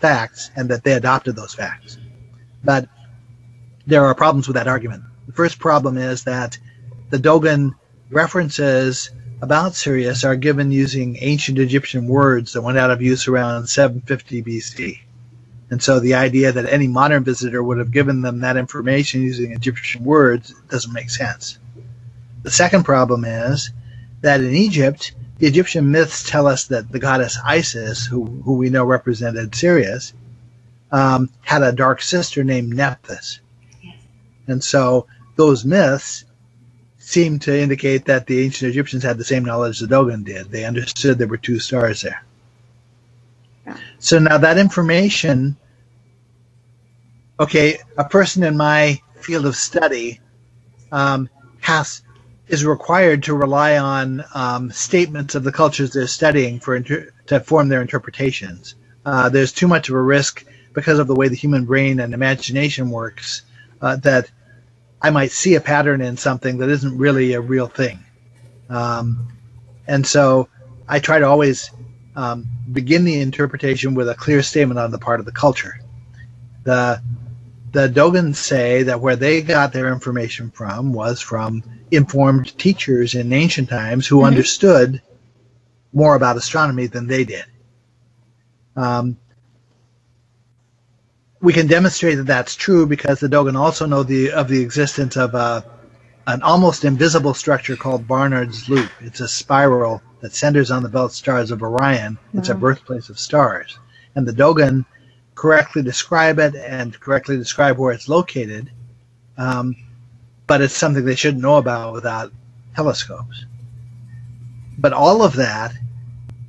facts, and that they adopted those facts. But there are problems with that argument. The first problem is that the Dogon references about Sirius are given using ancient Egyptian words that went out of use around seven fifty B C. And so the idea that any modern visitor would have given them that information using Egyptian words doesn't make sense. The second problem is that in Egypt, the Egyptian myths tell us that the goddess Isis, who, who we know represented Sirius, um, had a dark sister named Nephthys. Yes. And so those myths seem to indicate that the ancient Egyptians had the same knowledge the Dogon did. They understood there were two stars there. Yeah. So now that information, okay, a person in my field of study um, has is required to rely on um, statements of the cultures they're studying for inter to form their interpretations. Uh, there's too much of a risk because of the way the human brain and imagination works uh, that I might see a pattern in something that isn't really a real thing. Um, and so I try to always um, begin the interpretation with a clear statement on the part of the culture. The The Dogons say that where they got their information from was from informed teachers in ancient times who mm-hmm. understood more about astronomy than they did. Um, we can demonstrate that that's true because the Dogon also know the, of the existence of a, an almost invisible structure called Barnard's Loop. It's a spiral that centers on the belt stars of Orion. It's wow. a birthplace of stars. And the Dogon correctly describe it and correctly describe where it's located, um, but it's something they shouldn't know about without telescopes. But all of that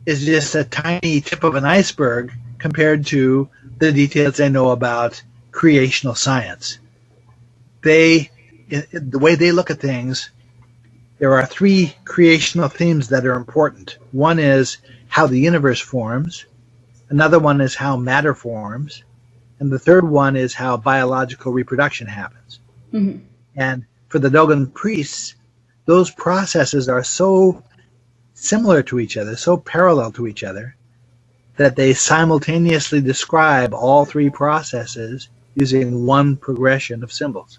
is just a tiny tip of an iceberg compared to the details they know about creational science. They, it, it, the way they look at things, there are three creational themes that are important. One is how the universe forms. Another one is how matter forms. And the third one is how biological reproduction happens. Mm-hmm. And for the Dogon priests, those processes are so similar to each other, so parallel to each other, that they simultaneously describe all three processes using one progression of symbols.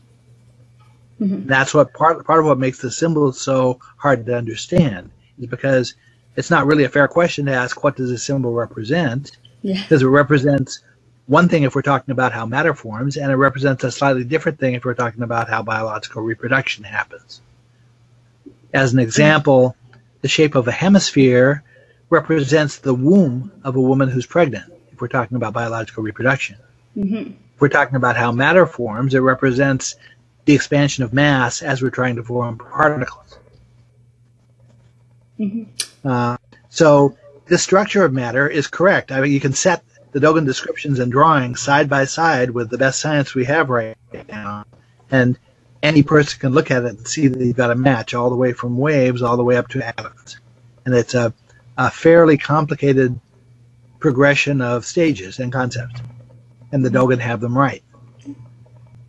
Mm-hmm. That's what part, part of what makes the symbols so hard to understand, is because it's not really a fair question to ask, what does a symbol represent? Yeah. Because it represents one thing if we're talking about how matter forms, and it represents a slightly different thing if we're talking about how biological reproduction happens. As an example, the shape of a hemisphere represents the womb of a woman who's pregnant, if we're talking about biological reproduction. Mm-hmm. If we're talking about how matter forms, it represents the expansion of mass as we're trying to form particles. Mm-hmm. Uh, so the structure of matter is correct. I mean, you can set the Dogon descriptions and drawings side by side with the best science we have right now, and any person can look at it and see that you've got a match all the way from waves all the way up to atoms. And it's a, a fairly complicated progression of stages and concepts, and the Dogon have them right.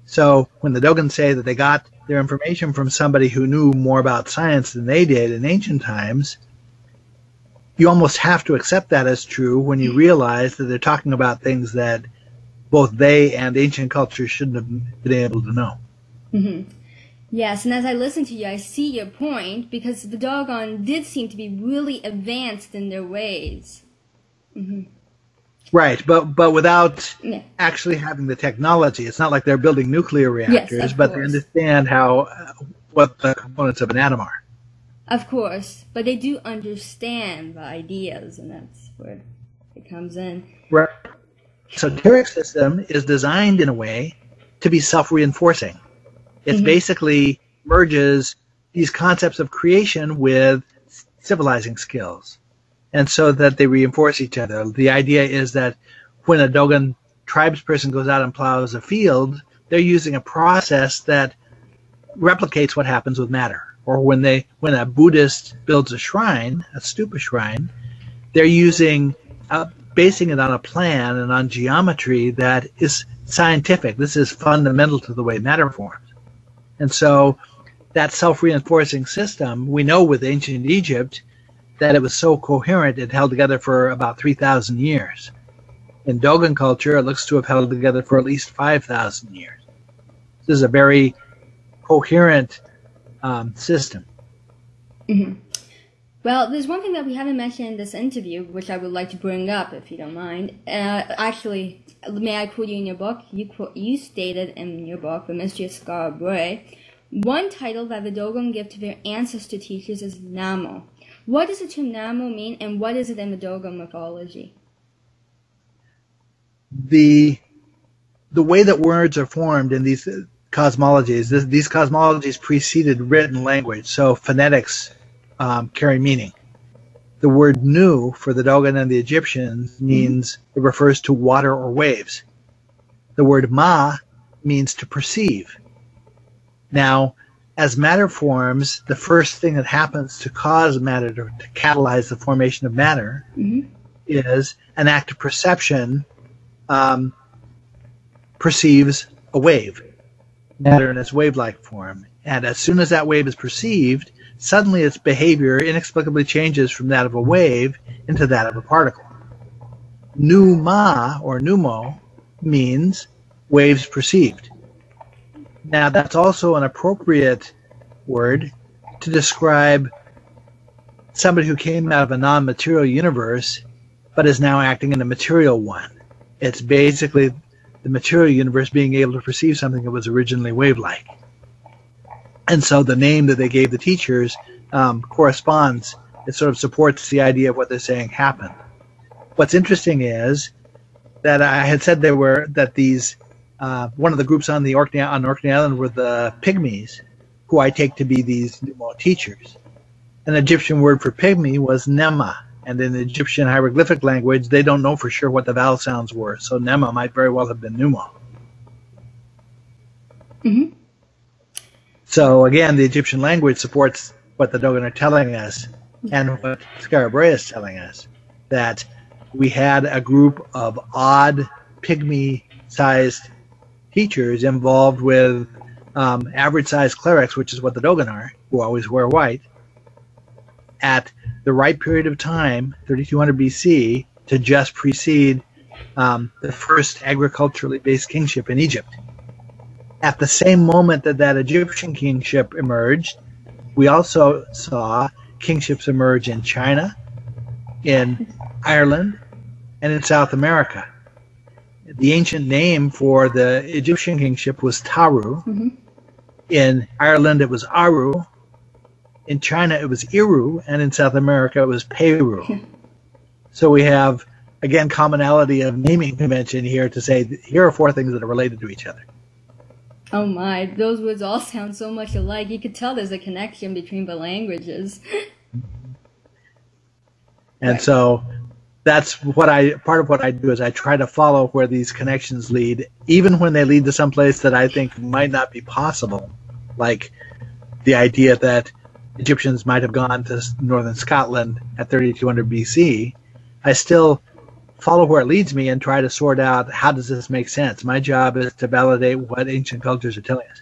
So when the Dogon say that they got their information from somebody who knew more about science than they did in ancient times, you almost have to accept that as true when you realize that they're talking about things that both they and ancient cultures shouldn't have been able to know. Mm-hmm. Yes, and as I listen to you, I see your point, because the Dogon did seem to be really advanced in their ways. Mm-hmm. Right, but but without yeah. actually having the technology. It's not like they're building nuclear reactors, yes, but course. They understand how uh, what the components of an atom are. Of course, but they do understand the ideas, and that's where it comes in. Right. So the Tyrrhic system is designed in a way to be self-reinforcing. It mm-hmm. basically merges these concepts of creation with civilizing skills, and so that they reinforce each other. The idea is that when a Dogon tribesperson goes out and plows a field, they're using a process that replicates what happens with matter. Or when they, when a Buddhist builds a shrine, a stupa shrine, they're using, uh, basing it on a plan and on geometry that is scientific. This is fundamental to the way matter forms. And so that self-reinforcing system, we know with ancient Egypt that it was so coherent it held together for about three thousand years. In Dogon culture, it looks to have held together for at least five thousand years. This is a very coherent um, system. Mm-hmm. Well, there's one thing that we haven't mentioned in this interview, which I would like to bring up, if you don't mind. Uh, actually, may I quote you in your book? You, quote, you stated in your book, The Mystery of Skara Brae, one title that the Dogon give to their ancestor teachers is Nummo. What does the term Nummo mean, and what is it in the Dogon mythology? The the way that words are formed in these cosmologies, this, these cosmologies preceded written language, so phonetics um, carry meaning. The word "nu" for the Dogon and the Egyptians means mm-hmm. it refers to water or waves. The word "ma" means to perceive. Now, as matter forms, the first thing that happens to cause matter, to, to catalyze the formation of matter, mm-hmm. is an act of perception um, perceives a wave, matter in its wave-like form. And as soon as that wave is perceived, suddenly its behavior inexplicably changes from that of a wave into that of a particle. Pneuma, or pneumo, means waves perceived. Now, that's also an appropriate word to describe somebody who came out of a non-material universe but is now acting in a material one. It's basically the material universe being able to perceive something that was originally wave-like. And so the name that they gave the teachers um, corresponds. It sort of supports the idea of what they're saying happened. What's interesting is that I had said there were that these uh, one of the groups on the Orkney on Orkney Island were the Pygmies, who I take to be these Nummo teachers. An Egyptian word for pygmy was Nema, and in the Egyptian hieroglyphic language, they don't know for sure what the vowel sounds were, so Nema might very well have been Nummo. Mm-hmm. So again, the Egyptian language supports what the Dogon are telling us, and what Skara Brae is telling us, that we had a group of odd pygmy-sized teachers involved with um, average-sized clerics, which is what the Dogon are, who always wear white, at the right period of time, thirty-two hundred B C, to just precede um, the first agriculturally based kingship in Egypt. At the same moment that that Egyptian kingship emerged, we also saw kingships emerge in China, in Ireland, and in South America. The ancient name for the Egyptian kingship was Taru. Mm-hmm. In Ireland, it was Aru. In China, it was Iru, and in South America, it was Peru. Okay. So we have, again, commonality of naming convention here to say, here are four things that are related to each other. Oh my, those words all sound so much alike. You could tell there's a connection between the languages. And right. So that's what I, part of what I do is I try to follow where these connections lead, even when they lead to someplace that I think might not be possible, like the idea that Egyptians might have gone to northern Scotland at thirty-two hundred B C, I still follow where it leads me and try to sort out how does this make sense. My job is to validate what ancient cultures are telling us.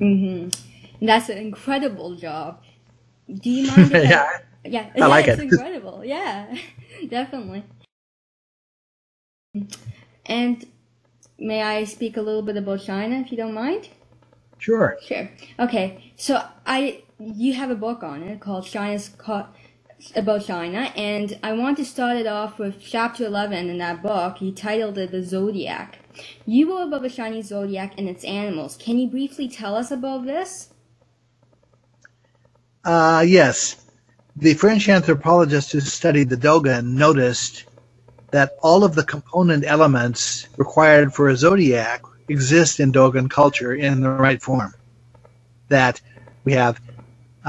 Mm-hmm. And that's an incredible job. Do you mind? If yeah, I, yeah, I like it's it. It's incredible. Yeah, definitely. And may I speak a little bit about China, if you don't mind? Sure. Sure. Okay. So I. You have a book on it called China's Co- about China, and I want to start it off with chapter eleven in that book. You titled it The Zodiac. You wrote about the Chinese zodiac and its animals. Can you briefly tell us about this? Uh, yes. The French anthropologist who studied the Dogon noticed that all of the component elements required for a zodiac exist in Dogon culture in the right form. That we have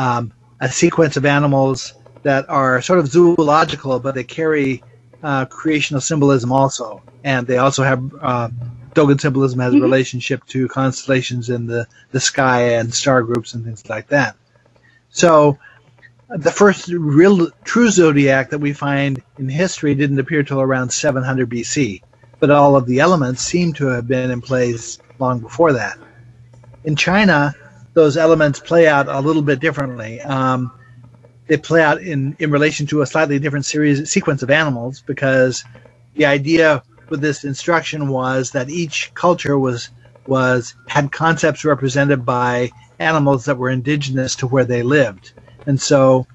Um, a sequence of animals that are sort of zoological, but they carry uh, creational symbolism also. And they also have, uh, Dogon symbolism has mm-hmm. a relationship to constellations in the, the sky and star groups and things like that. So the first real true zodiac that we find in history didn't appear till around seven hundred B C, but all of the elements seem to have been in place long before that. In China, those elements play out a little bit differently. Um, they play out in, in relation to a slightly different series sequence of animals, because the idea with this instruction was that each culture was was had concepts represented by animals that were indigenous to where they lived. And so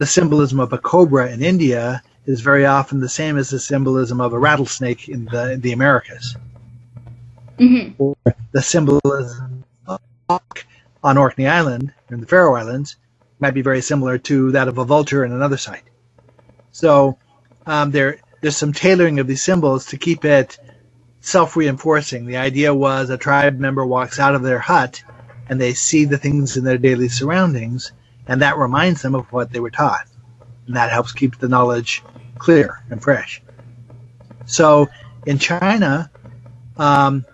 the symbolism of a cobra in India is very often the same as the symbolism of a rattlesnake in the, in the Americas. Mm-hmm. Or the symbolism of a on Orkney Island, in the Faroe Islands, might be very similar to that of a vulture in another site. So um, there, there's some tailoring of these symbols to keep it self-reinforcing. The idea was a tribe member walks out of their hut and they see the things in their daily surroundings, and that reminds them of what they were taught. And that helps keep the knowledge clear and fresh. So in China, um,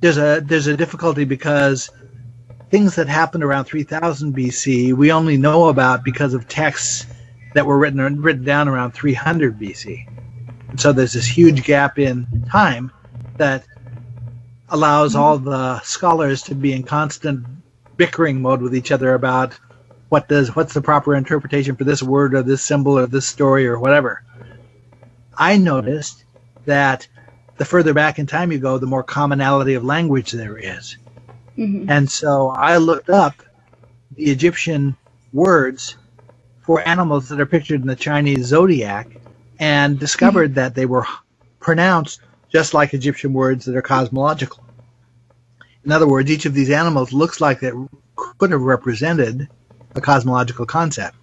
there's a there's a difficulty because things that happened around three thousand B C we only know about because of texts that were written written down around three hundred B C. And so there's this huge gap in time that allows all the scholars to be in constant bickering mode with each other about what does what's the proper interpretation for this word or this symbol or this story or whatever. I noticed that the further back in time you go, the more commonality of language there is. Mm-hmm. And so I looked up the Egyptian words for animals that are pictured in the Chinese zodiac and discovered mm-hmm. that they were pronounced just like Egyptian words that are cosmological. In other words, each of these animals looks like it could have represented a cosmological concept.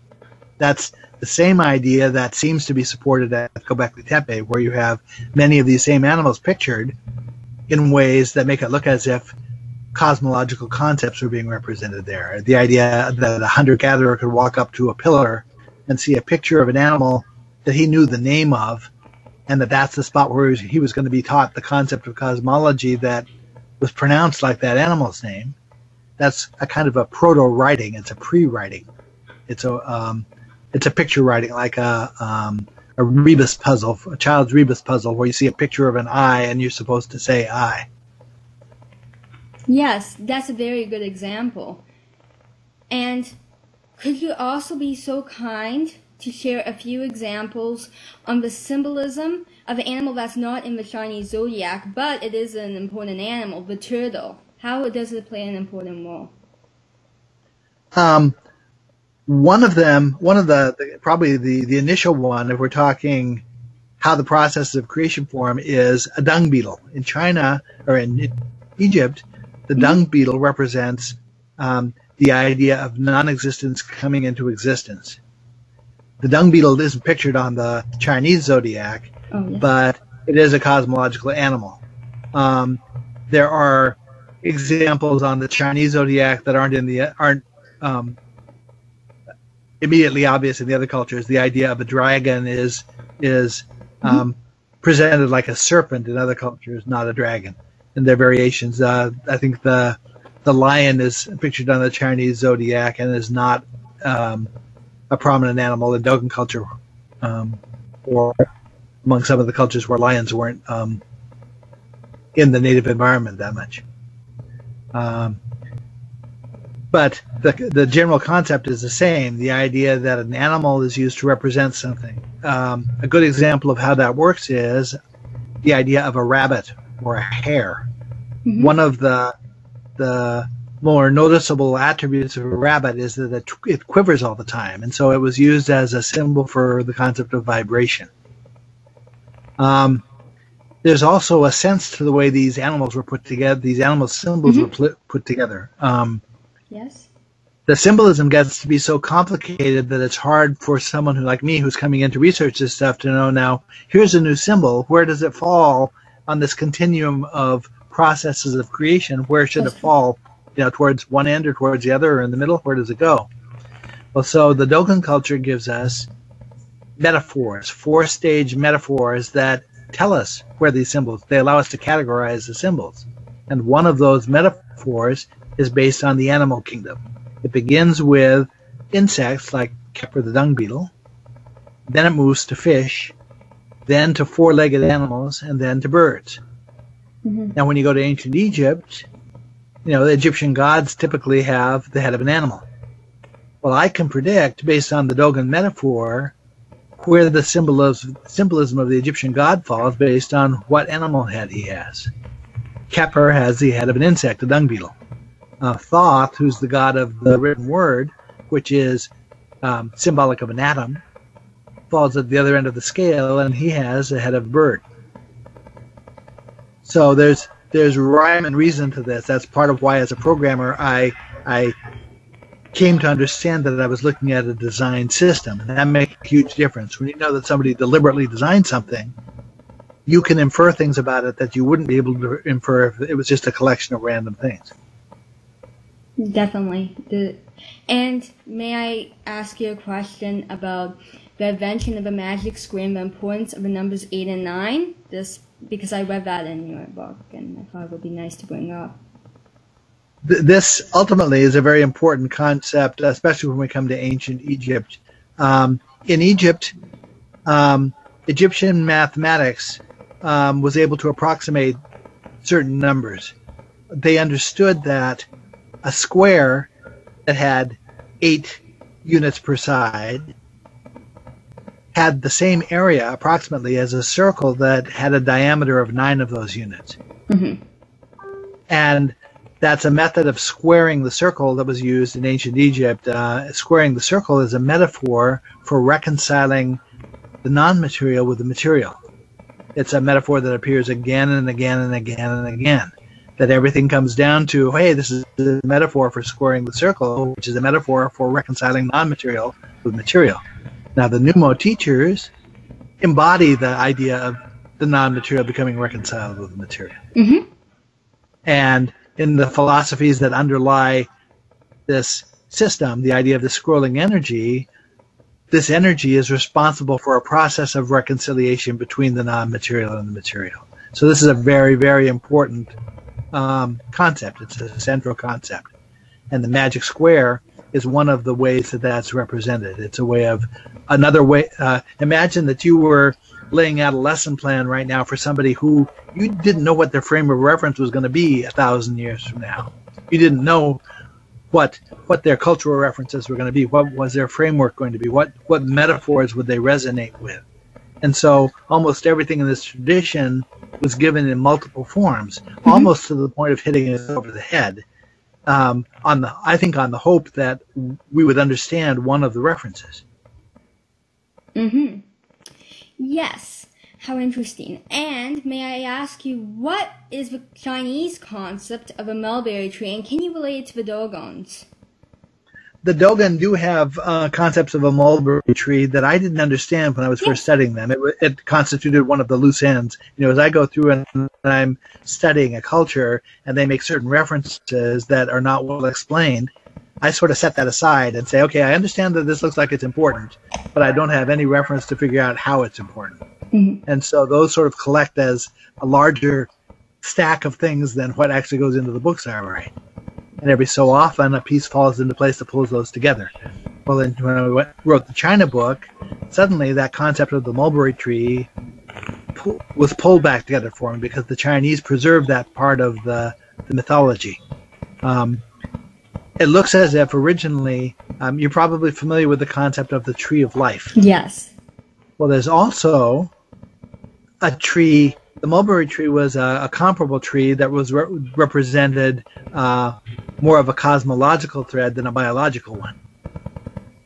That's the same idea that seems to be supported at Göbekli Tepe, where you have many of these same animals pictured in ways that make it look as if cosmological concepts are being represented there. The idea that a hunter-gatherer could walk up to a pillar and see a picture of an animal that he knew the name of, and that that's the spot where he was going to be taught the concept of cosmology that was pronounced like that animal's name. That's a kind of a proto-writing. It's a pre-writing. It's a um, it's a picture writing, like a um, a rebus puzzle, a child's rebus puzzle, where you see a picture of an eye and you're supposed to say "I." Yes, that's a very good example. And could you also be so kind to share a few examples on the symbolism of an animal that's not in the Chinese zodiac, but it is an important animal, the turtle? How does it play an important role? Um, one of them, one of the, the probably the, the initial one, if we're talking how the process of creation form, is a dung beetle. In China, or in Egypt, the mm-hmm. dung beetle represents um, the idea of non-existence coming into existence. The dung beetle isn't pictured on the Chinese zodiac, oh, yeah. but it is a cosmological animal. Um, there are examples on the Chinese zodiac that aren't in the aren't um, immediately obvious in the other cultures. The idea of a dragon is is um, mm-hmm. presented like a serpent in other cultures, not a dragon. And their variations. Uh, I think the the lion is pictured on the Chinese zodiac and is not um, a prominent animal in Dogon culture, um, or among some of the cultures where lions weren't um, in the native environment that much. Um, but the the general concept is the same, the idea that an animal is used to represent something. Um, a good example of how that works is the idea of a rabbit or a hare. Mm-hmm. One of the the more noticeable attributes of a rabbit is that it, it quivers all the time, and so it was used as a symbol for the concept of vibration. Um, there's also a sense to the way these animals were put together, these animal symbols mm-hmm. were pl- put together. Um, yes. The symbolism gets to be so complicated that it's hard for someone who, like me, who's coming in to research this stuff to know, now, here's a new symbol, where does it fall on this continuum of processes of creation? Where should That's it fall? You know, towards one end or towards the other or in the middle? Where does it go? Well, so the Dogon culture gives us metaphors, four-stage metaphors that tell us where these symbols, they allow us to categorize the symbols. And one of those metaphors is based on the animal kingdom. It begins with insects like Kepler the dung beetle, then it moves to fish, then to four-legged animals, and then to birds. Mm-hmm. Now, when you go to ancient Egypt, you know, the Egyptian gods typically have the head of an animal. Well, I can predict, based on the Dogon metaphor, where the symbolism, symbolism of the Egyptian god falls based on what animal head he has. Keper has the head of an insect, a dung beetle. Uh, Thoth, who's the god of the written word, which is um, symbolic of an atom, falls at the other end of the scale, and he has a head of a bird. So there's there's rhyme and reason to this. That's part of why, as a programmer, I I came to understand that I was looking at a design system, and that makes a huge difference. When you know that somebody deliberately designed something, you can infer things about it that you wouldn't be able to infer if it was just a collection of random things. Definitely. The, and may I ask you a question about the invention of a magic square and the importance of the numbers eight and nine? This, because I read that in your book, and I thought it would be nice to bring up. This ultimately is a very important concept, especially when we come to ancient Egypt. Um, in Egypt, um, Egyptian mathematics um, was able to approximate certain numbers. They understood that a square that had eight units per side had the same area approximately as a circle that had a diameter of nine of those units. Mm-hmm. And that's a method of squaring the circle that was used in ancient Egypt. Uh, squaring the circle is a metaphor for reconciling the non-material with the material. It's a metaphor that appears again and again and again and again. that everything comes down to, hey, this is the metaphor for squaring the circle, which is a metaphor for reconciling non-material with material. Now, the Nummo teachers embody the idea of the non-material becoming reconciled with the material. Mm-hmm. And in the philosophies that underlie this system, the idea of the scrolling energy, this energy is responsible for a process of reconciliation between the non-material and the material. So this is a very, very important um, concept. It's a central concept. And the magic square is one of the ways that that's represented. It's a way of another way. Uh, imagine that you were laying out a lesson plan right now for somebody who you didn't know what their frame of reference was going to be a thousand years from now. You didn't know what what their cultural references were going to be. What was their framework going to be? What what metaphors would they resonate with? And so almost everything in this tradition was given in multiple forms, mm-hmm. almost to the point of hitting us over the head. Um, on the, I think on the hope that we would understand one of the references. Mm-hmm. Yes, how interesting. And may I ask you, what is the Chinese concept of a mulberry tree, and can you relate it to the Dogons? The Dogon do have uh, concepts of a mulberry tree that I didn't understand when I was yeah. first studying them. It, it constituted one of the loose ends. You know, as I go through and, and I'm studying a culture and they make certain references that are not well explained, I sort of set that aside and say, okay, I understand that this looks like it's important, but I don't have any reference to figure out how it's important. Mm-hmm. And so those sort of collect as a larger stack of things than what actually goes into the books are, right? And every so often, a piece falls into place that pulls those together. Well, then when I went, wrote the China book, suddenly that concept of the mulberry tree pull, was pulled back together for me because the Chinese preserved that part of the, the mythology. Um, it looks as if originally, um, you're probably familiar with the concept of the tree of life. Yes. Well, there's also a tree. The mulberry tree was a, a comparable tree that was re represented uh, more of a cosmological thread than a biological one.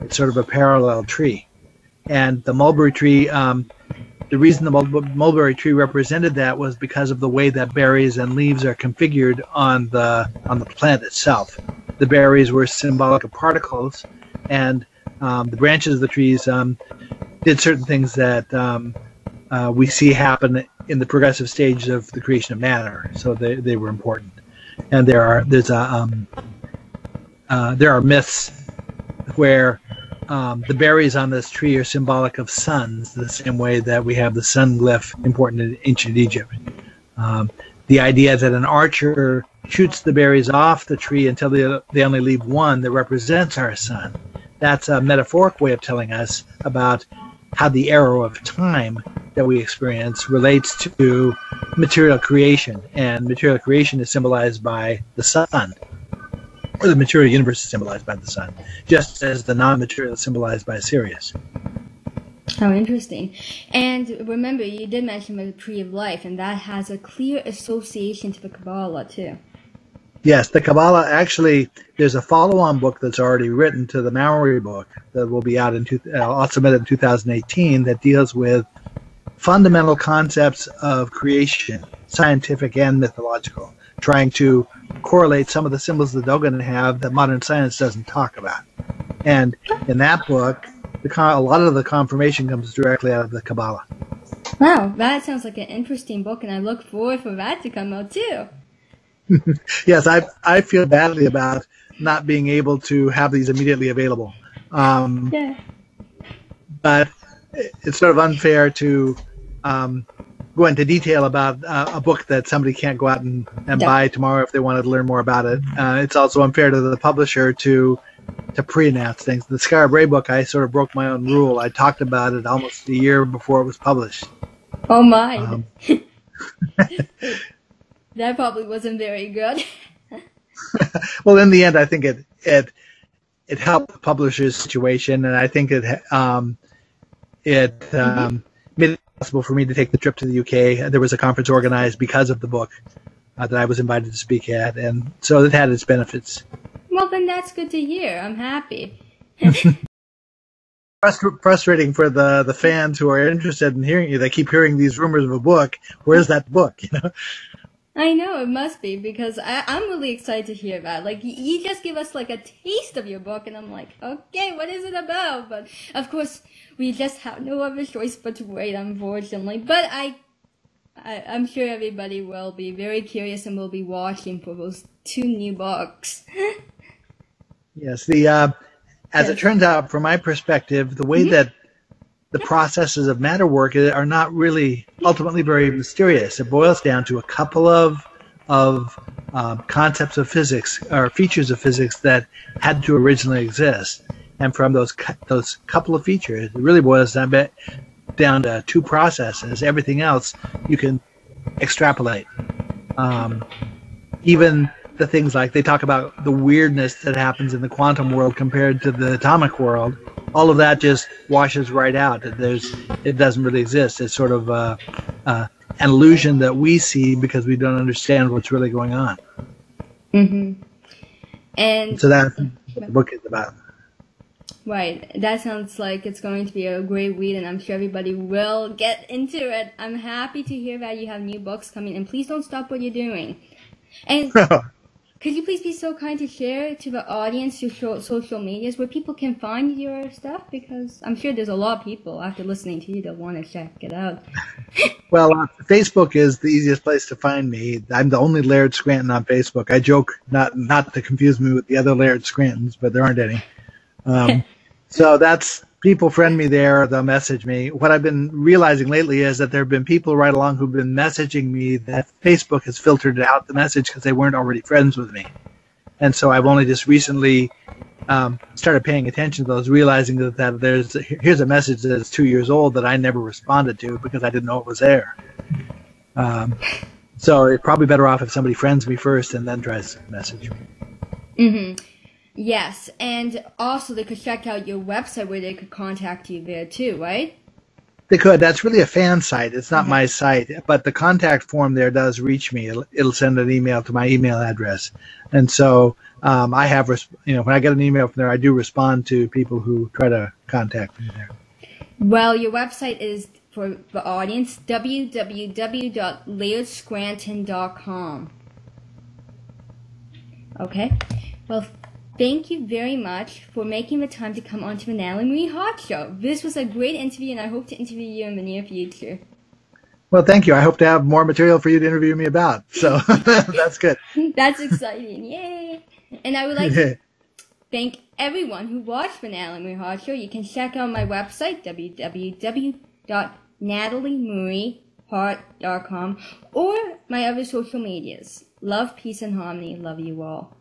It's sort of a parallel tree. And the mulberry tree, um, the reason the mul mulberry tree represented that was because of the way that berries and leaves are configured on the, on the plant itself. The berries were symbolic of particles, and um, the branches of the trees um, did certain things that um, uh, we see happen in the progressive stage of the creation of matter, so they, they were important. And there are there's a um, uh, there are myths where um, the berries on this tree are symbolic of suns, the same way that we have the sun glyph important in ancient Egypt. Um, the idea that an archer shoots the berries off the tree until they, they only leave one that represents our sun. That's a metaphoric way of telling us about how the arrow of time that we experience relates to material creation, and material creation is symbolized by the sun, or the material universe is symbolized by the sun, just as the non-material is symbolized by Sirius. How interesting. And remember, you did mention the tree of life, and that has a clear association to the Kabbalah too. Yes, the Kabbalah, actually, there's a follow-on book that's already written to the Maori book that will be out in, I'll submit it in two thousand eighteen, that deals with fundamental concepts of creation, scientific and mythological, trying to correlate some of the symbols the Dogon have that modern science doesn't talk about. And in that book, the con a lot of the confirmation comes directly out of the Kabbalah. Wow, that sounds like an interesting book, and I look forward for that to come out too. Yes, I I feel badly about not being able to have these immediately available. Um, yeah. But it's sort of unfair to um, go into detail about uh, a book that somebody can't go out and, and yeah. buy tomorrow if they wanted to learn more about it. Uh, it's also unfair to the publisher to to pre-announce things. The Skara Brae book, I sort of broke my own rule. I talked about it almost a year before it was published. Oh, my. Um, That probably wasn't very good. Well, in the end, I think it it it helped the publisher's situation, and I think it um, it mm-hmm. um, made it possible for me to take the trip to the U K. There was a conference organized because of the book uh, that I was invited to speak at, and so it had its benefits. Well, then that's good to hear. I'm happy. Frustrating for the the fans who are interested in hearing you. They keep hearing these rumors of a book. Where's that book? You know. I know, it must be, because I, I'm really excited to hear that. Like, you, you just give us, like, a taste of your book, and I'm like, okay, what is it about? But, of course, we just have no other choice but to wait, unfortunately. But I, I, I'm sure everybody will be very curious and will be watching for those two new books. Yes, the uh, as yes. it turns out, from my perspective, the way mm-hmm. that the processes of matter work are not really ultimately very mysterious. It boils down to a couple of of um, concepts of physics or features of physics that had to originally exist, and from those those couple of features, it really boils down down to two processes. Everything else you can extrapolate. Um, even the things like they talk about the weirdness that happens in the quantum world compared to the atomic world. All of that just washes right out. There's, it doesn't really exist. It's sort of uh, uh, an illusion that we see because we don't understand what's really going on. Mm-hmm. And so that's what the book is about. Right. That sounds like it's going to be a great read, and I'm sure everybody will get into it. I'm happy to hear that you have new books coming, and please don't stop what you're doing. And could you please be so kind to share to the audience your social medias where people can find your stuff? Because I'm sure there's a lot of people after listening to you that want to check it out. Well, uh, Facebook is the easiest place to find me. I'm the only Laird Scranton on Facebook. I joke not not to confuse me with the other Laird Scrantons, but there aren't any. Um, so that's people friend me there. They'll message me. What I've been realizing lately is that there have been people right along who've been messaging me that Facebook has filtered out the message because they weren't already friends with me. And so I've only just recently um, started paying attention to those, realizing that, that there's here's a message that's two years old that I never responded to because I didn't know it was there. Um, so it's probably better off if somebody friends me first and then tries to message me. Mm-hmm. Yes, and also they could check out your website where they could contact you there too, right? They could. That's really a fan site. It's not mm-hmm. my site, but the contact form there does reach me. It'll, it'll send an email to my email address. And so um, I have, you know, when I get an email from there, I do respond to people who try to contact me there. Well, your website is, for the audience, w w w dot laird scranton dot com. Okay. Well, thank you very much for making the time to come on to the Natalie Marie Hart Show. This was a great interview, and I hope to interview you in the near future. Well, thank you. I hope to have more material for you to interview me about. So that's good. That's exciting. Yay. And I would like to thank everyone who watched the Natalie Marie Hart Show. You can check out my website, w w w dot natalie marie hart dot com, or my other social medias. Love, peace, and harmony. Love you all.